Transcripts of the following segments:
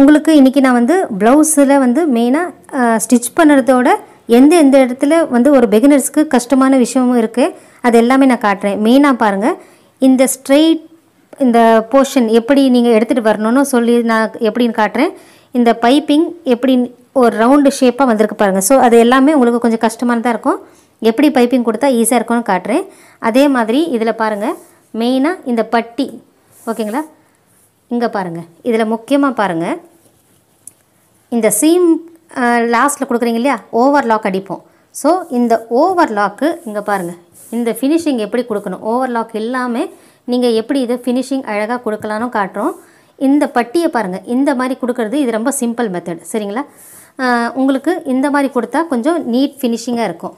உங்களுக்கு இன்னைக்கு நான் வந்து ப்ளவுஸில் வந்து மெயினாக ஸ்டிச் பண்ணுறதோட எந்த எந்த இடத்துல வந்து ஒரு பிகினர்ஸ்க்கு கஷ்டமான விஷயமும் இருக்குது அது எல்லாமே நான் காட்டுறேன். மெயினாக பாருங்கள், இந்த ஸ்ட்ரெயிட் இந்த போர்ஷன் எப்படி நீங்கள் எடுத்துகிட்டு வரணும்னு சொல்லி நான் எப்படின்னு காட்டுறேன். இந்த பைப்பிங் எப்படி ஒரு ரவுண்டு ஷேப்பாக வந்திருக்கு பாருங்கள். ஸோ அது எல்லாமே உங்களுக்கு கொஞ்சம் கஷ்டமானதாக இருக்கும், எப்படி பைப்பிங் கொடுத்தா ஈஸியாக இருக்கும்னு காட்டுறேன். அதே மாதிரி இதில் பாருங்கள், மெயினாக இந்த பட்டி ஓகேங்களா, இங்கே பாருங்கள், இதில் முக்கியமாக பாருங்கள் இந்த சீம் லாஸ்ட்டில் கொடுக்குறீங்க இல்லையா, ஓவர் லாக் அடிப்போம். ஸோ இந்த ஓவர் லாக்கு இங்கே பாருங்கள், இந்த ஃபினிஷிங் எப்படி கொடுக்கணும், ஓவர் லாக் இல்லாமல் நீங்கள் எப்படி இது ஃபினிஷிங் அழகாக கொடுக்கலான்னு காட்டுறோம். இந்த பட்டியை பாருங்கள், இந்த மாதிரி கொடுக்குறது இது ரொம்ப சிம்பிள் மெத்தட் சரிங்களா. உங்களுக்கு இந்த மாதிரி கொடுத்தா கொஞ்சம் நீட் ஃபினிஷிங்காக இருக்கும்.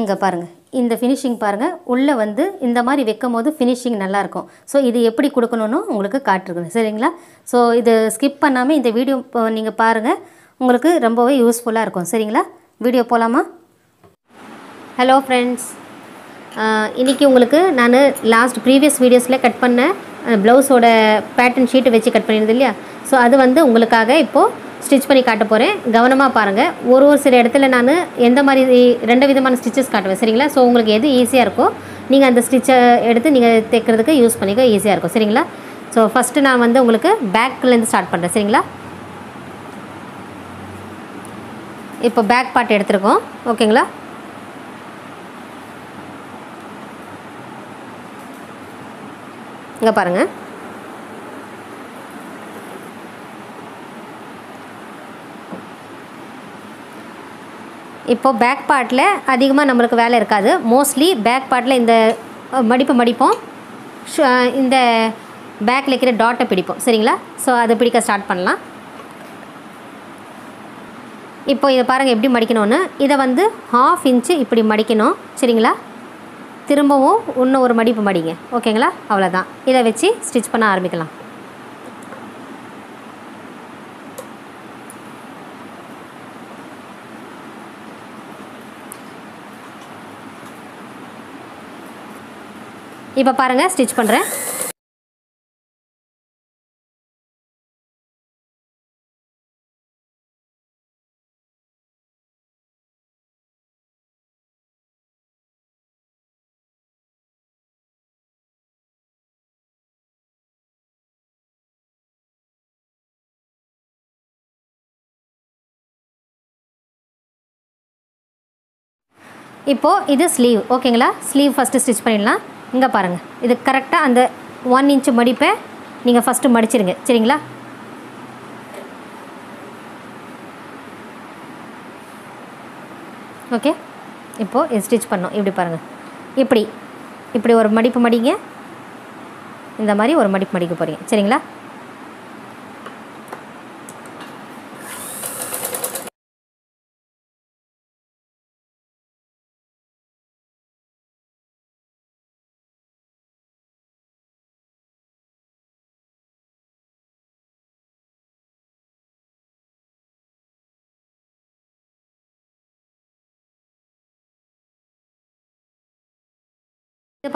இங்கே பாருங்கள், இந்த ஃபினிஷிங் பாருங்கள், உள்ளே வந்து இந்த மாதிரி வைக்கும் போது ஃபினிஷிங் நல்லாயிருக்கும். ஸோ இது எப்படி கொடுக்கணும்னு உங்களுக்கு காட்டுருக்கணும் சரிங்களா. ஸோ இது ஸ்கிப் பண்ணாமல் இந்த வீடியோ நீங்கள் பாருங்கள், உங்களுக்கு ரொம்பவே யூஸ்ஃபுல்லாக இருக்கும் சரிங்களா. வீடியோ போகலாமா? ஹலோ ஃப்ரெண்ட்ஸ், இன்றைக்கி உங்களுக்கு நான் லாஸ்ட் ப்ரீவியஸ் வீடியோஸில் கட் பண்ண ப்ளவுஸோட பேட்டர்ன் ஷீட்டு வச்சு கட் பண்ணியிருந்தது இல்லையா. ஸோ அது வந்து உங்களுக்காக இப்போது ஸ்டிச் பண்ணி காட்ட போகிறேன். கவனமாக பாருங்கள், ஒரு சில இடத்துல நான் எந்த மாதிரி ரெண்டு விதமான ஸ்டிச்சஸ் காட்டுவேன் சரிங்களா. ஸோ உங்களுக்கு எது ஈஸியாக இருக்கோ நீங்கள் அந்த ஸ்டிச்சை எடுத்து நீங்கள் தைக்கிறதுக்கு யூஸ் பண்ணிக்க ஈஸியாக இருக்கும் சரிங்களா. ஸோ ஃபஸ்ட்டு நான் வந்து உங்களுக்கு பேக்லேருந்து ஸ்டார்ட் பண்ணுறேன் சரிங்களா. இப்போ பேக் பார்ட் எடுத்துருக்கோம் ஓகேங்களா. இங்கே பாருங்கள், இப்போது பேக் பார்ட்டில் அதிகமாக நம்மளுக்கு வேலை இருக்காது. மோஸ்ட்லி பேக் பார்ட்டில் இந்த மடிப்போம், இந்த பேக்கில் இருக்கிற டாட்டை பிடிப்போம் சரிங்களா. ஸோ அதை பிடிக்க ஸ்டார்ட் பண்ணலாம். இப்போ இதை பாருங்கள் எப்படி மடிக்கணும்னு. இதை வந்து 1/2 இன்ச்சு இப்படி மடிக்கணும் சரிங்களா. திரும்பவும் இன்னும் ஒரு மடிப்பு மடிங்க ஓகேங்களா. அவ்வளோதான், இதை வச்சு ஸ்டிச் பண்ண ஆரம்பிக்கலாம். இப்போ பாருங்கள் ஸ்டிச் பண்ணுறேன். இப்போது இது ஸ்லீவ் ஓகேங்களா. ஸ்லீவ் ஃபஸ்ட்டு ஸ்டிச் பண்ணிடலாம். இங்கே பாருங்கள், இது கரெக்டாக அந்த 1 இன்ச்சு மடிப்பை நீங்கள் ஃபஸ்ட்டு மடிச்சிருங்க சரிங்களா. ஓகே, இப்போது இது ஸ்டிச் பண்ணோம். இப்படி பாருங்கள், இப்படி இப்படி ஒரு மடிப்பு மடிங்க, இந்த மாதிரி ஒரு மடிப்பு மடிக்க போகிறீங்க சரிங்களா.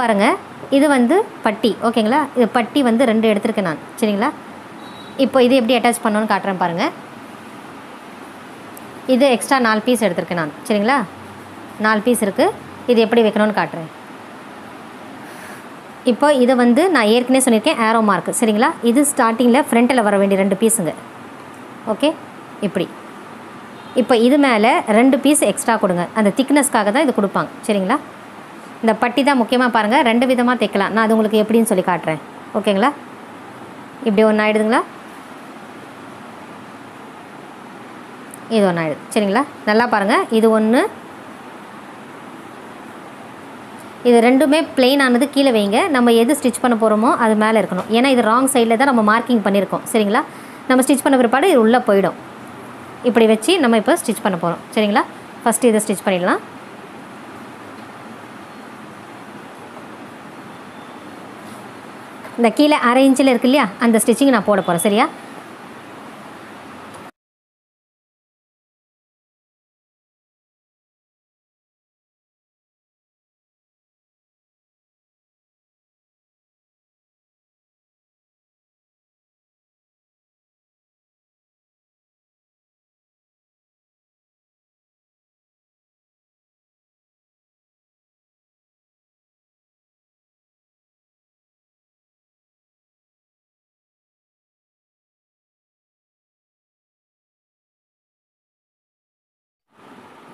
பாருங்கள், இது வந்து பட்டி ஓகேங்களா. இது பட்டி வந்து 2 எடுத்துருக்கேன் நான் சரிங்களா. இப்போ இது எப்படி அட்டாச் பண்ணணும்னு காட்டுறேன் பாருங்கள். இது எக்ஸ்ட்ரா 4 பீஸ் எடுத்துருக்கேன் நான் சரிங்களா. 4 பீஸ் இருக்குது, இது எப்படி வைக்கணும்னு காட்டுறேன். இப்போ இதை வந்து நான் ஏற்கனவே சொல்லியிருக்கேன் ஏரோ மார்க் சரிங்களா. இது ஸ்டார்டிங்கில் ஃப்ரண்ட்டில் வர வேண்டிய 2 பீஸுங்க ஓகே. இப்படி இப்போ இது மேலே 2 பீஸ் எக்ஸ்ட்ரா கொடுங்க, அந்த திக்னஸ்க்காக தான் இது கொடுப்பாங்க சரிங்களா. இந்த பட்டி தான் முக்கியமாக பாருங்கள், 2 விதமாக தைக்கலாம். நான் அது உங்களுக்கு எப்படின்னு சொல்லி காட்டுறேன் ஓகேங்களா. இப்படி ஒன்று ஆகிடுதுங்களா, இது ஒன்று ஆகிடுது சரிங்களா. நல்லா பாருங்கள், இது ஒன்று, இது 2மே பிளெயினானது கீழே வைங்க. நம்ம எது ஸ்டிச் பண்ண போகிறோமோ அது மேலே இருக்கணும், ஏன்னா இது ராங் சைடில் தான் நம்ம மார்க்கிங் பண்ணியிருக்கோம் சரிங்களா. நம்ம ஸ்டிச் பண்ண பிற்பாடு இது உள்ளே போயிடும். இப்படி வச்சு நம்ம இப்போ ஸ்டிச் பண்ண போகிறோம் சரிங்களா. ஃபஸ்ட்டு இதை ஸ்டிச் பண்ணிடலாம். இந்த கீழே 1/2 இன்ச்சில் இருக்கு இல்லையா, அந்த ஸ்டிச்சிங் நான் போட போகிறேன் சரியா.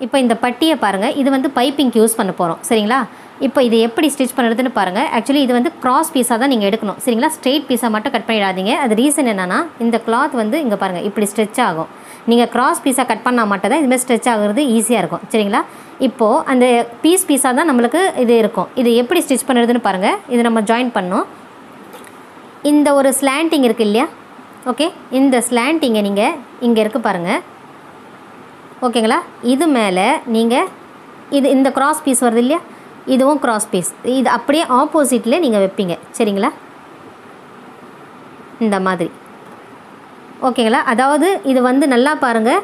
இப்போ இந்த பட்டியை பாருங்கள், இது வந்து பைப்பிங்க்கு யூஸ் பண்ண போகிறோம் சரிங்களா. இப்போ இது எப்படி ஸ்டிச் பண்ணுறதுன்னு பாருங்கள். ஆக்சுவலி இது வந்து கிராஸ் பீஸாக தான் நீங்கள் எடுக்கணும் சரிங்களா. ஸ்ட்ரெயிட் பீஸாக மட்டும் கட் பண்ணிடாதீங்க. அது ரீசன் என்னென்னா, இந்த கிளாத் வந்து இங்கே பாருங்கள் இப்படி ஸ்ட்ரெச் ஆகும். நீங்கள் கிராஸ் பீஸாக கட் பண்ணால் மட்டும் தான் இதுமாதிரி ஸ்ட்ரெச் ஆகுறது ஈஸியாக இருக்கும் சரிங்களா. இப்போது அந்த பீஸ் பீஸாக தான் நம்மளுக்கு இது இருக்கும். இது எப்படி ஸ்டிச் பண்ணுறதுன்னு பாருங்கள். இது நம்ம ஜாயின் பண்ணோம். இந்த ஒரு ஸ்லாண்டிங் இருக்குது இல்லையா, ஓகே, இந்த ஸ்லாண்டிங்கை நீங்கள் இங்கே இருக்குது பாருங்கள், ஓகேங்களா. இது மேலே நீங்கள் இது இந்த கிராஸ் பீஸ் வருது இல்லையா, இதுவும் கிராஸ் பீஸ், இது அப்படியே ஆப்போசிட்டில் நீங்கள் வைப்பீங்க சரிங்களா, இந்த மாதிரி, ஓகேங்களா. அதாவது இது வந்து நல்லா பாருங்கள்,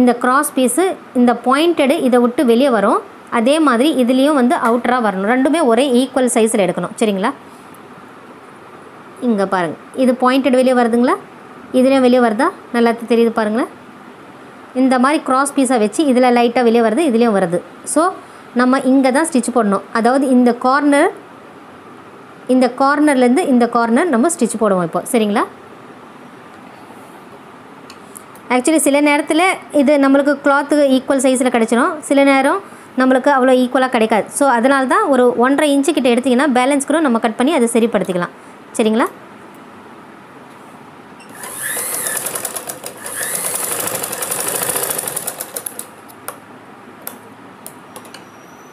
இந்த கிராஸ் பீஸு இந்த பாயிண்டடு இதை விட்டு வெளியே வரும், அதே மாதிரி இதுலேயும் வந்து அவுட்டராக வரணும். ரெண்டுமே ஒரே ஈக்குவல் சைஸில் எடுக்கணும் சரிங்களா. இங்கே பாருங்கள், இது பாயிண்டட் வெளியே வருதுங்களா, இதுலேயும் வெளியே வருதா, நல்லா தெரியுது பாருங்களேன். இந்த மாதிரி கிராஸ் பீஸாக வச்சு இதில் லைட்டாக வெளியே வருது, இதுலேயும் வருது. ஸோ நம்ம இங்கே தான் ஸ்டிச் போடணும். அதாவது இந்த கார்னர்லேருந்து இந்த கார்னர் நம்ம ஸ்டிச் போடுவோம் இப்போ சரிங்களா. ஆக்சுவலி சில நேரத்தில் இது நம்மளுக்கு கிளாத்து ஈக்குவல் சைஸில் கிடச்சிடும், சில நேரம் நம்மளுக்கு அவ்வளோ ஈக்குவலாக கிடைக்காது. ஸோ அதனால தான் ஒரு 1.5 இன்ச்சு கிட்ட எடுத்திங்கன்னா பேலன்ஸ் கூட நம்ம கட் பண்ணி அதை சரிப்படுத்திக்கலாம் சரிங்களா.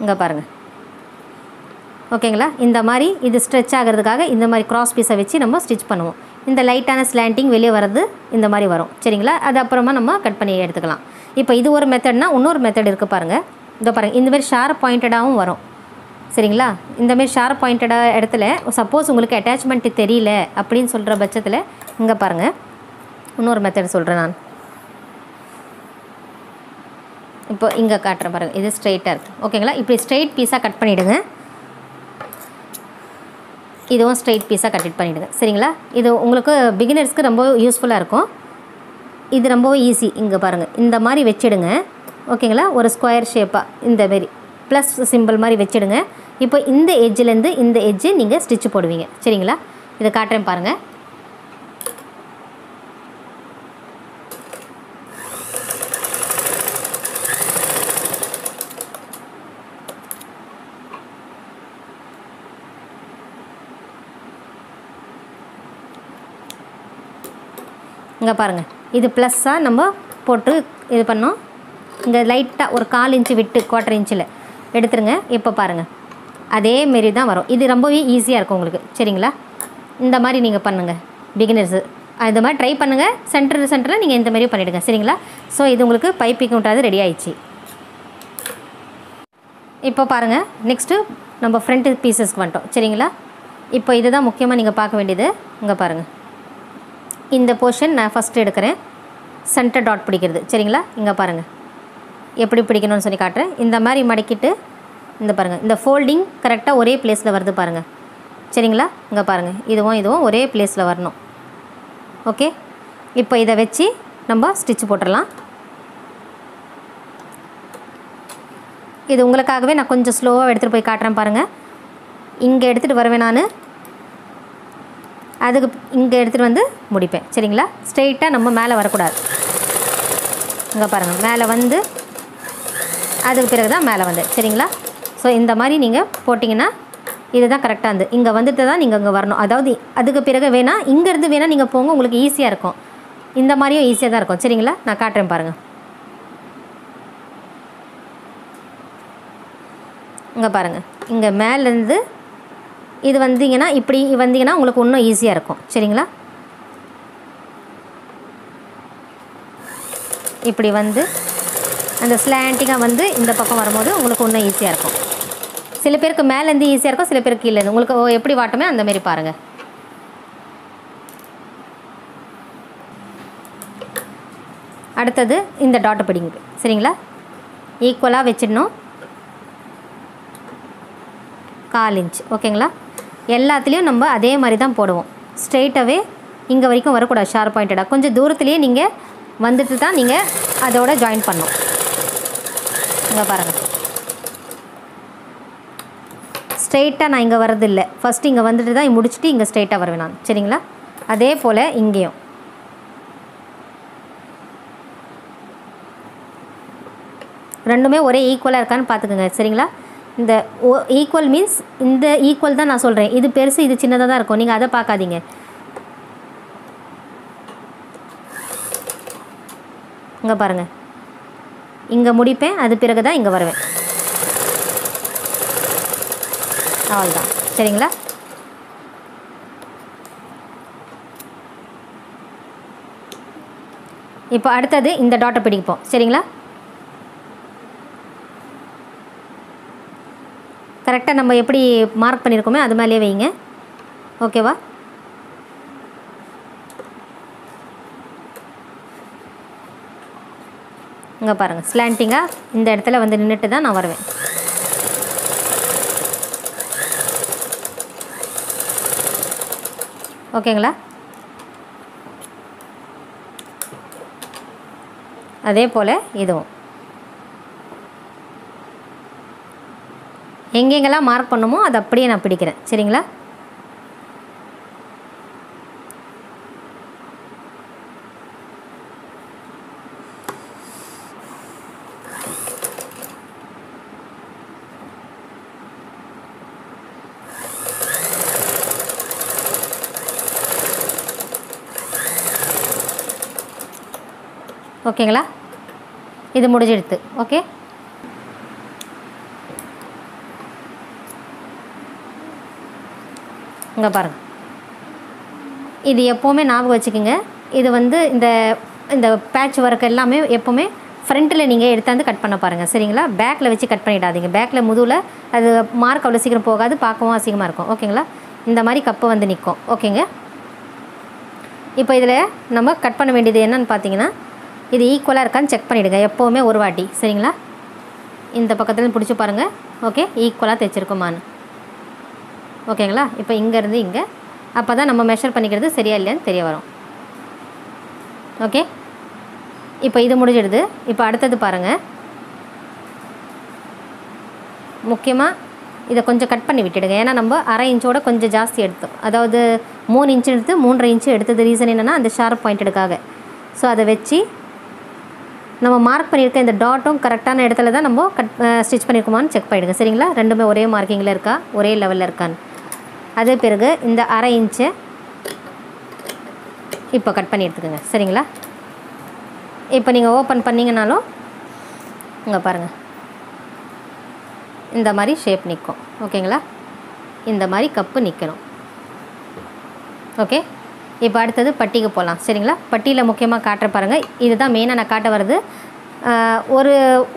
இங்கே பாருங்கள், ஓகேங்களா. இந்த மாதிரி இது ஸ்ட்ரெச் ஆகிறதுக்காக இந்த மாதிரி கிராஸ் பீஸை வச்சு நம்ம ஸ்டிச் பண்ணுவோம். இந்த லைட்டான ஸ்லாண்டிங் வெளியே வர்றது இந்த மாதிரி வரும் சரிங்களா. அது அப்புறமா நம்ம கட் பண்ணி எடுத்துக்கலாம். இப்போ இது ஒரு மெத்தட்னா, இன்னொரு மெத்தட் இருக்குது பாருங்கள். இங்கே பாருங்கள், இந்தமாரி ஷார்ப் பாயிண்டடாகவும் வரும் சரிங்களா. இந்தமாரி ஷார்ப் பாயிண்டடாக இடத்துல சப்போஸ் உங்களுக்கு அட்டாச்மெண்ட்டு தெரியல அப்படின்னு சொல்கிற பட்சத்தில் இங்கே பாருங்கள், இன்னொரு மெத்தட் சொல்கிறேன் நான் இப்போ இங்கே காட்டுறேன் பாருங்கள். இது ஸ்ட்ரெயிட்டாக இருக்குது ஓகேங்களா. இப்படி ஸ்ட்ரெயிட் பீஸாக கட் பண்ணிவிடுங்க, இதுவும் ஸ்ட்ரெயிட் பீஸாக கட் பண்ணிவிடுங்க சரிங்களா. இது உங்களுக்கு பிகினர்ஸ்க்கு ரொம்ப யூஸ்ஃபுல்லாக இருக்கும், இது ரொம்ப ஈஸி. இங்கே பாருங்கள், இந்த மாதிரி வச்சுடுங்க ஓகேங்களா. ஒரு ஸ்கொயர் ஷேப்பாக இந்தமாரி ப்ளஸ் சிம்பிள் மாதிரி வச்சுடுங்க. இப்போ இந்த எட்ஜிலேருந்து இந்த எட்ஜு நீங்கள் ஸ்டிச் போடுவீங்க சரிங்களா. இதை காட்டுறேன் பாருங்கள். இங்கே பாருங்கள், இது ப்ளஸ்ஸாக நம்ம போட்டு இது பண்ணோம். இங்கே லைட்டாக ஒரு 4 இன்ச்சு விட்டு 1/4 இன்ச்சில் எடுத்துருங்க. இப்போ பாருங்கள், அதேமாரி தான் வரும். இது ரொம்பவே ஈஸியாக இருக்கும் உங்களுக்கு சரிங்களா. இந்த மாதிரி நீங்கள் பண்ணுங்கள் பிகினர்ஸு, அது மாதிரி ட்ரை பண்ணுங்கள். சென்டரில் நீங்கள் இந்த மாதிரி பண்ணிவிடுங்க சரிங்களா. ஸோ இது உங்களுக்கு பைப்பிங் விட்டாது ரெடி ஆயிடுச்சு. இப்போ பாருங்கள், நெக்ஸ்ட்டு நம்ம ஃப்ரண்ட்டு பீசஸ்க்கு வந்துட்டோம் சரிங்களா. இப்போ இதுதான் முக்கியமாக நீங்கள் பார்க்க வேண்டியது. இங்கே பாருங்கள், இந்த போர்ஷன் நான் ஃபஸ்ட்டு எடுக்கிறேன். சென்டர் டாட் பிடிக்கிறது சரிங்களா. இங்கே பாருங்கள் எப்படி பிடிக்கணும்னு சொல்லி காட்டுறேன். இந்த மாதிரி மடக்கிட்டு இந்த பாருங்கள், இந்த ஃபோல்டிங் கரெக்டாக ஒரே பிளேஸில் வருது பாருங்கள் சரிங்களா. இங்கே பாருங்கள், இதுவும் இதுவும் ஒரே பிளேஸில் வரணும் ஓகே. இப்போ இதை வச்சு நம்ம ஸ்டிச் போட்டுடலாம். இது உங்களுக்காகவே நான் கொஞ்சம் ஸ்லோவாக எடுத்துகிட்டு போய் காட்டுறேன் பாருங்கள். இங்கே எடுத்துகிட்டு வருவேன் நான், அதுக்கு இங்கே எடுத்துகிட்டு வந்து முடிப்பேன் சரிங்களா. ஸ்ட்ரெயிட்டாக நம்ம மேலே வரக்கூடாது. இங்கே பாருங்கள், மேலே வந்து அதுக்கு பிறகு தான் மேலே வந்து சரிங்களா. ஸோ இந்த மாதிரி நீங்கள் போட்டிங்கன்னா இதுதான் கரெக்டாக இருந்து இங்கே வந்துட்டு தான் நீங்கள் இங்கே வரணும். அதாவது அதுக்கு பிறகு வேணால் இங்கேருந்து வேணால் நீங்கள் போங்க, உங்களுக்கு ஈஸியாக இருக்கும். இந்த மாதிரியும் ஈஸியாக தான் இருக்கும் சரிங்களா. நான் காட்டுறேன் பாருங்கள். இங்கே பாருங்கள், இங்கே மேலேருந்து இது வந்தீங்கன்னா, இப்படி வந்தீங்கன்னா உங்களுக்கு இன்னும் ஈஸியாக இருக்கும் சரிங்களா. இப்படி வந்து அந்த ஸ்லாண்டிங்காக வந்து இந்த பக்கம் வரும்போது உங்களுக்கு இன்னும் ஈஸியாக இருக்கும். சில பேருக்கு மேலேருந்து ஈஸியாக இருக்கும், சில பேருக்கு கீழேருந்து. உங்களுக்கு எப்படி வாட்டமே அந்தமாரி பாருங்கள். அடுத்தது இந்த டாட்டை பிடிங்க சரிங்களா. ஈக்குவலாக வச்சிடணும் 4 இன்ச் ஓகேங்களா. எல்லாத்துலேயும் நம்ம அதே மாதிரி தான் போடுவோம். ஸ்ட்ரெயிட்டாகவே இங்கே வரைக்கும் வரக்கூடாது, ஷார்ப் பாயிண்டடாக கொஞ்சம் தூரத்துலேயே நீங்கள் வந்துட்டு தான் நீங்கள் அதோட ஜாயின் பண்ணணும். இங்கே பாருங்கள், ஸ்ட்ரெயிட்டாக நான் இங்கே வரதில்லை, ஃபஸ்ட்டு இங்கே வந்துட்டு தான் முடிச்சுட்டு இங்கே ஸ்ட்ரெயிட்டாக வருவேன் நான் சரிங்களா. அதே போல் இங்கேயும் ரெண்டுமே ஒரே ஈக்குவலாக இருக்கான்னு பார்த்துக்குங்க சரிங்களா. இந்த ஈக்குவல் மீன்ஸ் இந்த ஈக்குவல் தான் நான் சொல்கிறேன், இது பெருசு இது சின்னதாக தான் இருக்கும், நீங்கள் அதை பார்க்காதீங்க. இங்கே பாருங்கள், இங்கே முடிப்பேன், அது பிறகு தான் இங்கே வருவேன், அவ்வளோதான் சரிங்களா. இப்போ அடுத்தது இந்த டாட்டை பிடிப்போம் சரிங்களா. கரெக்டாக நம்ம எப்படி மார்க் பண்ணியிருக்கோமே அது மேலே வைங்க, ஓகேவா. இங்கே பாருங்கள், ஸ்லாண்டிங்காக இந்த இடத்துல வந்து நின்றுட்டு தான் நான் வருவேன். ஓகேங்களா. அதே போல் இதுவும் எங்கெங்கெல்லாம் மார்க் பண்ணுமோ அது அப்படியே நான் பிடிக்கிறேன் சரிங்களா. ஓகேங்களா, இது முடிஞ்செடுத்து ஓகே. இங்கே பாருங்கள், இது எப்போவுமே ஞாபகம் வச்சுக்கோங்க, இது வந்து இந்த இந்த பேட்ச் ஒர்க் எல்லாமே எப்போவுமே ஃப்ரண்ட்டில் நீங்கள் எடுத்தாந்து கட் பண்ண பாருங்கள் சரிங்களா. பேக்கில் வச்சு கட் பண்ணிடாதீங்க, பேக்கில் முதுவில் அது மார்க் அவ்வளோ சீக்கிரம் போகாது, பார்க்கவும் அசிங்கமாக இருக்கும் ஓகேங்களா. இந்த மாதிரி கப்பு வந்து நிற்கும் ஓகேங்க. இப்போ இதில் நம்ம கட் பண்ண வேண்டியது என்னன்னு பார்த்தீங்கன்னா, இது ஈக்குவலாக இருக்கான்னு செக் பண்ணிவிடுங்க எப்போவுமே ஒரு வாட்டி சரிங்களா. இந்த பக்கத்துலேருந்து பிடிச்சி பாருங்கள், ஓகே ஈக்குவலாக தைச்சிருக்குமான்னு ஓகேங்களா. இப்போ இங்கேருந்து இங்கே, அப்போ தான் நம்ம மெஷர் பண்ணிக்கிறது சரியா இல்லையான்னு தெரிய வரும் ஓகே. இப்போ இது முடிஞ்சிடுது. இப்போ அடுத்தது பாருங்கள், முக்கியமாக இதை கொஞ்சம் கட் பண்ணி விட்டுடுங்க, ஏன்னா நம்ம அரை இன்ச்சோட கொஞ்சம் ஜாஸ்தி எடுத்தோம், அதாவது 3 இன்ச்சு எடுத்து 3.5 இன்ச்சு எடுத்தது. ரீசன் என்னென்னா அந்த ஷார்ப் பாயிண்ட்டுக்காக. ஸோ அதை வச்சு நம்ம மார்க் பண்ணியிருக்க இந்த டாட்டும் கரெக்டான இடத்துல தான் நம்ம ஸ்டிச் பண்ணியிருக்கோமான்னு செக் பண்ணிவிடுங்க சரிங்களா. ரெண்டுமே ஒரே மார்க்கிங்கில் இருக்கா, ஒரே லெவலில் இருக்கான்னு. அதே பிறகு இந்த அரை இன்ச்சு இப்போ கட் பண்ணி எடுத்துக்கோங்க சரிங்களா. இப்போ நீங்கள் ஓப்பன் பண்ணிங்கனாலும் இங்கே பாருங்கள், இந்த மாதிரி ஷேப் நிற்கும் ஓகேங்களா. இந்த மாதிரி கப்பு நிற்கணும் ஓகே. இப்போ அடுத்தது பட்டிக்கு போகலாம் சரிங்களா. பட்டியில் முக்கியமாக காட்டுற பாருங்கள், இதுதான் மெயினாக நான் காட்ட வருது. ஒரு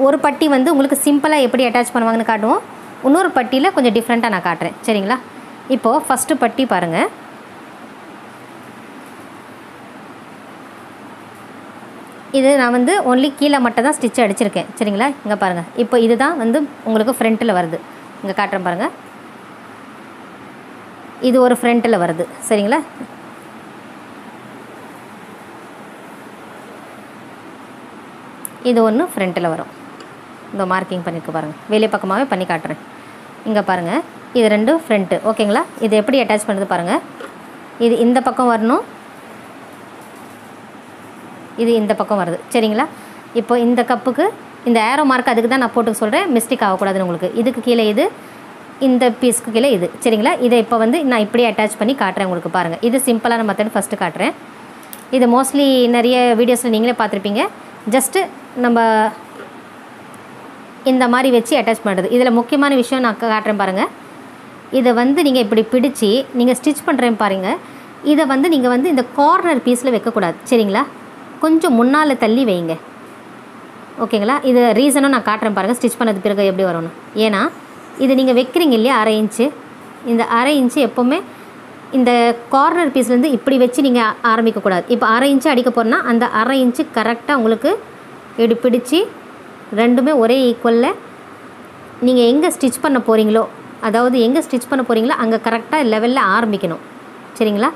ஒரு பட்டி வந்து உங்களுக்கு சிம்பிளாக எப்படி அட்டாச் பண்ணுவாங்கன்னு காட்டுவோம், இன்னொரு பட்டியில் கொஞ்சம் டிஃப்ரெண்ட்டாக நான் காட்டுறேன் சரிங்களா. இப்போது ஃபஸ்ட்டு பட்டி பாருங்கள், இது நான் வந்து ஒன்லி கீழே மட்டும் தான் ஸ்டிச் அடிச்சிருக்கேன் சரிங்களா. இங்கே பாருங்கள், இப்போ இதுதான் வந்து உங்களுக்கு ஃப்ரண்ட்டில் வருது, இங்கே காட்டுறேன் பாருங்கள், இது ஒரு ஃப்ரண்ட்டில் வருது சரிங்களா. இது ஒன்று ஃப்ரண்ட்டில் வரும், இந்த மார்க்கிங் பண்ணிக்க பாருங்கள், வெளியே பக்கமாகவே பண்ணி காட்டுறேன். இங்கே பாருங்கள், இது ரெண்டும் ஃப்ரண்ட்டு ஓகேங்களா. இது எப்படி அட்டாச் பண்ணுறது பாருங்கள், இது இந்த பக்கம் வரணும், இது இந்த பக்கம் வருது சரிங்களா. இப்போ இந்த கப்புக்கு இந்த ஏரோ மார்க் அதுக்கு தான் நான் போட்டு சொல்கிறேன், மிஸ்டேக் ஆகக்கூடாதுன்னு. உங்களுக்கு இதுக்கு கீழே இது, இந்த பீஸ்க்கு கீழே இது சரிங்களா. இதை இப்போ வந்து நான் இப்படியே அட்டாச் பண்ணி காட்டுறேன் உங்களுக்கு பாருங்கள். இது சிம்பிளான மெத்தட் ஃபஸ்ட்டு காட்டுறேன், இது மோஸ்ட்லி நிறைய வீடியோஸில் நீங்களே பார்த்துருப்பீங்க. ஜஸ்ட்டு நம்ம இந்த மாதிரி வச்சு அட்டாச் பண்ணுறது. இதில் முக்கியமான விஷயம் நான் காட்டுறேன் பாருங்கள், இதை வந்து நீங்கள் இப்படி பிடிச்சி நீங்கள் ஸ்டிச் பண்ணுறேன் பாருங்கள், இதை வந்து நீங்கள் வந்து இந்த கார்னர் பீஸில் வைக்கக்கூடாது சரிங்களா, கொஞ்சம் முன்னால் தள்ளி வைங்க ஓகேங்களா. இது ரீசனும் நான் காட்டுறேன் பாருங்கள், ஸ்டிச் பண்ணது பிறகு எப்படி வரணும். ஏன்னா இது நீங்கள் வைக்கிறீங்க இல்லையா அரை இன்ச்சு, இந்த அரை இன்ச்சு எப்போவுமே இந்த கார்னர் பீஸ்லேருந்து இப்படி வச்சு நீங்கள் ஆரம்பிக்கக்கூடாது. இப்போ அரை இன்ச்சு அடிக்க போகிறோன்னா அந்த அரை இன்ச்சு கரெக்டாக உங்களுக்கு இப்படி பிடிச்சி ரெண்டுமே ஒரே ஈக்குவலில் நீங்கள் எங்கே ஸ்டிச் பண்ண போகிறீங்களோ, அதாவது எங்கே ஸ்டிச் பண்ண போகிறீங்களோ அங்கே கரெக்டாக லெவலில் ஆரம்பிக்கணும் சரிங்களா.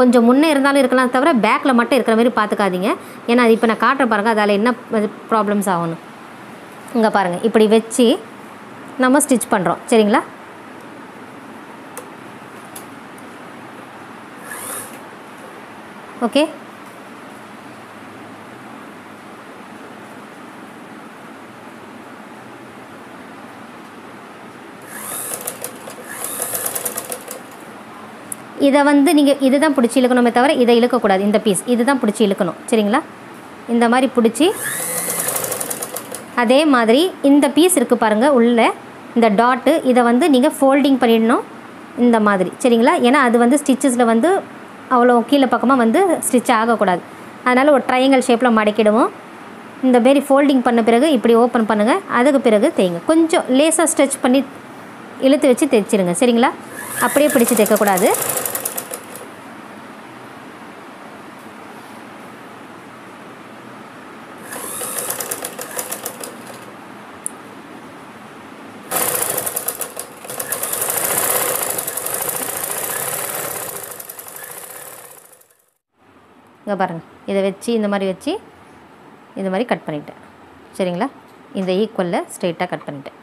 கொஞ்சம் முன்னே இருந்தாலும் இருக்கலாம், தவிர பேக்கில் மட்டும் இருக்கிற மாதிரி பார்த்துக்காதீங்க, ஏன்னா இப்போ நான் காட்டுற பாருங்கள் அதால் என்ன ப்ராப்ளம்ஸ் ஆகணும். இங்கே பாருங்கள், இப்படி வச்சு நம்ம ஸ்டிச் பண்ணுறோம் சரிங்களா. ஓகே, இதை வந்து நீங்கள் இது தான் பிடிச்சி இழுக்கணுமே தவிர இதை இழுக்கக்கூடாது. இந்த பீஸ் இது தான் பிடிச்சி இழுக்கணும். சரிங்களா? இந்த மாதிரி பிடிச்சி அதே மாதிரி இந்த பீஸ் இருக்குது பாருங்கள் உள்ளே இந்த டாட்டு, இதை வந்து நீங்கள் ஃபோல்டிங் பண்ணிடணும் இந்த மாதிரி. சரிங்களா? ஏன்னா அது வந்து ஸ்டிச்சஸில் வந்து அவ்வளோ கீழே பக்கமாக வந்து ஸ்டிச் ஆகக்கூடாது. அதனால் ஒரு ட்ரையாங்கிள் ஷேப்பில் மடக்கிடுவோம். இந்த மாரி ஃபோல்டிங் பண்ண பிறகு இப்படி ஓப்பன் பண்ணுங்கள். அதுக்கு பிறகு தைங்க. கொஞ்சம் லேசாக ஸ்ட்ரெச் பண்ணி இழுத்து வச்சு தைச்சிருங்க. சரிங்களா? அப்படியே பிடிச்சி தைக்கக்கூடாது. இங்கே பாருங்கள், இதை வச்சு இந்த மாதிரி வச்சு இந்த மாதிரி கட் பண்ணிவிட்டேன். சரிங்களா? இந்த ஈக்குவலில் ஸ்ட்ரெயிட்டாக கட் பண்ணிட்டேன்.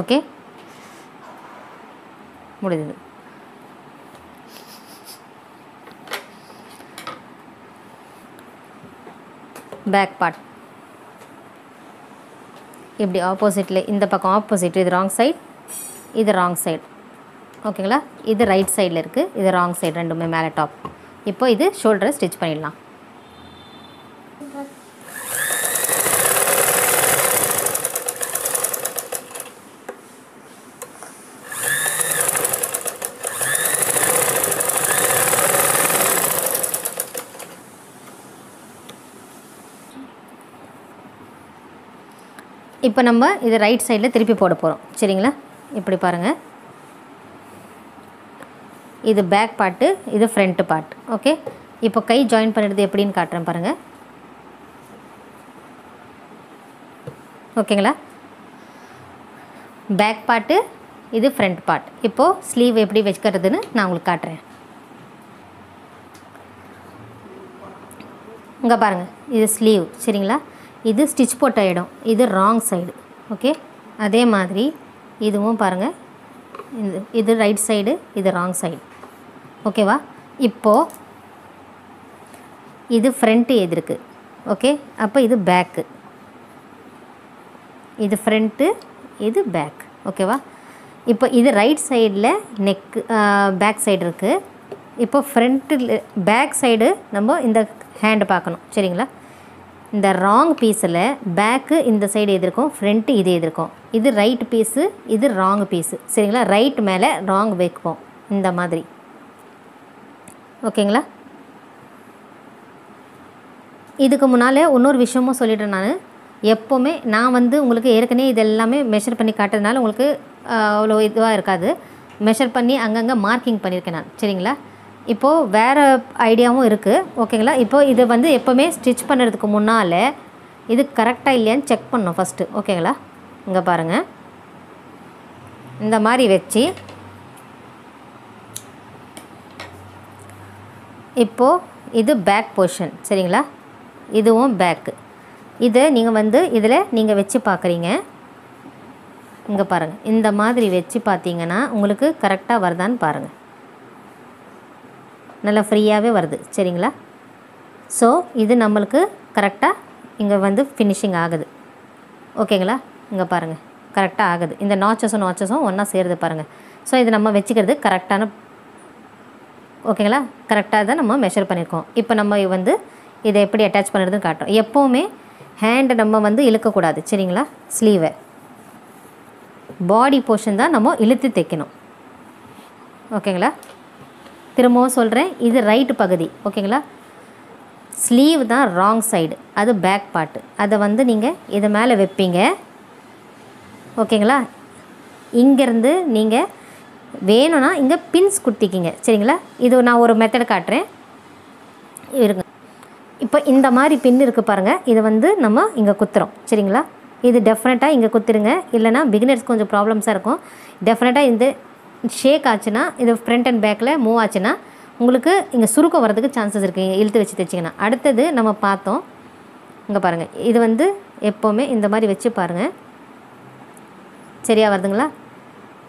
ஓகே, முடிஞ்சது. பேக் பார்ட் இப்படி ஆப்போசிட்டில் இந்த பக்கம் ஆப்போசிட், இது ராங் சைடு, இது ராங் சைடு. ஓகேங்களா? இது ரைட் சைடில் இருக்குது, இது ராங் சைடு, ரெண்டுமே மேலே டாப். இப்போ இது ஷோல்டரை ஸ்டிச் பண்ணிடலாம். இப்போ நம்ம இது ரைட் சைடில் திருப்பி போட போகிறோம். சரிங்களா? இப்படி பாருங்கள், இது பேக் பார்ட்டு, இது ஃப்ரண்ட்டு பார்ட். ஓகே, இப்போ கை ஜாயின் பண்ணுறது எப்படின்னு காட்டுறேன் பாருங்கள். ஓகேங்களா? பேக் பார்ட்டு, இது ஃப்ரண்ட் பார்ட். இப்போது ஸ்லீவ் எப்படி வச்சுக்கிறதுன்னு நான் உங்களுக்கு காட்டுறேன். இங்கே பாருங்கள், இது ஸ்லீவ். சரிங்களா? இது ஸ்டிச் போட்ட இடம், இது ராங் சைடு. ஓகே, அதே மாதிரி இதுவும் பாருங்கள், இது ரைட் சைடு, இது ராங் சைடு. ஓகேவா? இப்போது இது ஃப்ரண்ட்டு எதிர்க்கு. ஓகே, அப்போ இது பேக்கு, இது ஃப்ரண்ட்டு, இது பேக். ஓகேவா? இப்போ இது ரைட் சைடில் நெக்கு பேக் சைடு இருக்குது. இப்போ ஃப்ரண்ட்டில் பேக் சைடு நம்ம இந்த ஹேண்டு பார்க்கணும். சரிங்களா? இந்த ராங் பீஸில் பேக்கு இந்த சைடு எதிர்க்கும், ஃப்ரண்ட்டு இது எதிர்க்கும். இது ரைட் பீஸு, இது ராங் பீஸு. சரிங்களா? ரைட் மேலே ராங் வைப்போம் இந்த மாதிரி. ஓகேங்களா? இதுக்கு முன்னால் இன்னொரு விஷயமும் சொல்லிட்டேன் நான். எப்போவுமே நான் வந்து உங்களுக்கு ஏற்கனவே இது எல்லாமே மெஷர் பண்ணி காட்டுறதுனால உங்களுக்கு அவ்வளோ இதுவாக இருக்காது. மெஷர் பண்ணி அங்கங்கே மார்க்கிங் பண்ணியிருக்கேன் நான். சரிங்களா? இப்போது வேறு ஐடியாவும் இருக்குது. ஓகேங்களா? இப்போது இது வந்து எப்போவுமே ஸ்டிச் பண்ணுறதுக்கு முன்னால் இது கரெக்டாக இல்லையான்னு செக் பண்ணணும் ஃபஸ்ட்டு. ஓகேங்களா? இங்கே பாருங்கள், இந்த மாதிரி வச்சு இப்போது இது பேக் போர்ஷன். சரிங்களா? இதுவும் பேக்கு. இதை நீங்கள் வந்து இதில் நீங்கள் வச்சு பார்க்குறீங்க. இங்கே பாருங்கள், இந்த மாதிரி வச்சு பார்த்தீங்கன்னா உங்களுக்கு கரெக்டாக வருதான்னு பாருங்கள். நல்லா ஃப்ரீயாகவே வருது. சரிங்களா? ஸோ இது நம்மளுக்கு கரெக்டாக இங்கே வந்து ஃபினிஷிங் ஆகுது. ஓகேங்களா? இங்கே பாருங்கள், கரெக்டாக ஆகுது. இந்த நாச்சஸும் ஒன்றா சேருது பாருங்கள். ஸோ இது நம்ம வச்சுக்கிறது கரெக்டான. ஓகேங்களா? கரெக்டாக தான் நம்ம மெஷர் பண்ணியிருக்கோம். இப்போ நம்ம வந்து இதை எப்படி அட்டாச் பண்ணுறதுன்னு காட்டுறோம். எப்போவுமே ஹேண்டை நம்ம வந்து இழுக்கக்கூடாது. சரிங்களா? ஸ்லீவை பாடி போர்ஷன் தான் நம்ம இழுத்து தைக்கணும். ஓகேங்களா? திரும்பவும் சொல்கிறேன், இது ரைட்டு பகுதி. ஓகேங்களா? ஸ்லீவ் தான் ராங் சைடு, அது பேக் பார்ட்டு. அதை வந்து நீங்கள் இது மேலே வைப்பீங்க. ஓகேங்களா? இங்கேருந்து நீங்கள் வேணும்னா இங்கே பின்ஸ் குத்திக்கிங்க. சரிங்களா? இது நான் ஒரு மெத்தட் காட்டுறேன் இருங்க. இப்போ இந்த மாதிரி பின் இருக்குது பாருங்கள், இதை வந்து நம்ம இங்கே குத்துறோம். சரிங்களா? இது டெஃபினட்டாக இங்கே குத்துருங்க, இல்லைனா பிகினர்ஸ் கொஞ்சம் ப்ராப்ளம்ஸாக இருக்கும். டெஃபினட்டாக இந்த ஷேக் ஆச்சுன்னா, இது ஃப்ரண்ட் அண்ட் பேக்கில் மூவ் ஆச்சுன்னா உங்களுக்கு இங்கே சுருக்கம் வரதுக்கு சான்சஸ் இருக்குது இழுத்து வச்சு தைச்சிங்கன்னா. அடுத்தது நம்ம பார்த்தோம், இங்கே பாருங்கள், இது வந்து எப்போவுமே இந்த மாதிரி வச்சு பாருங்கள். சரியாக வருதுங்களா?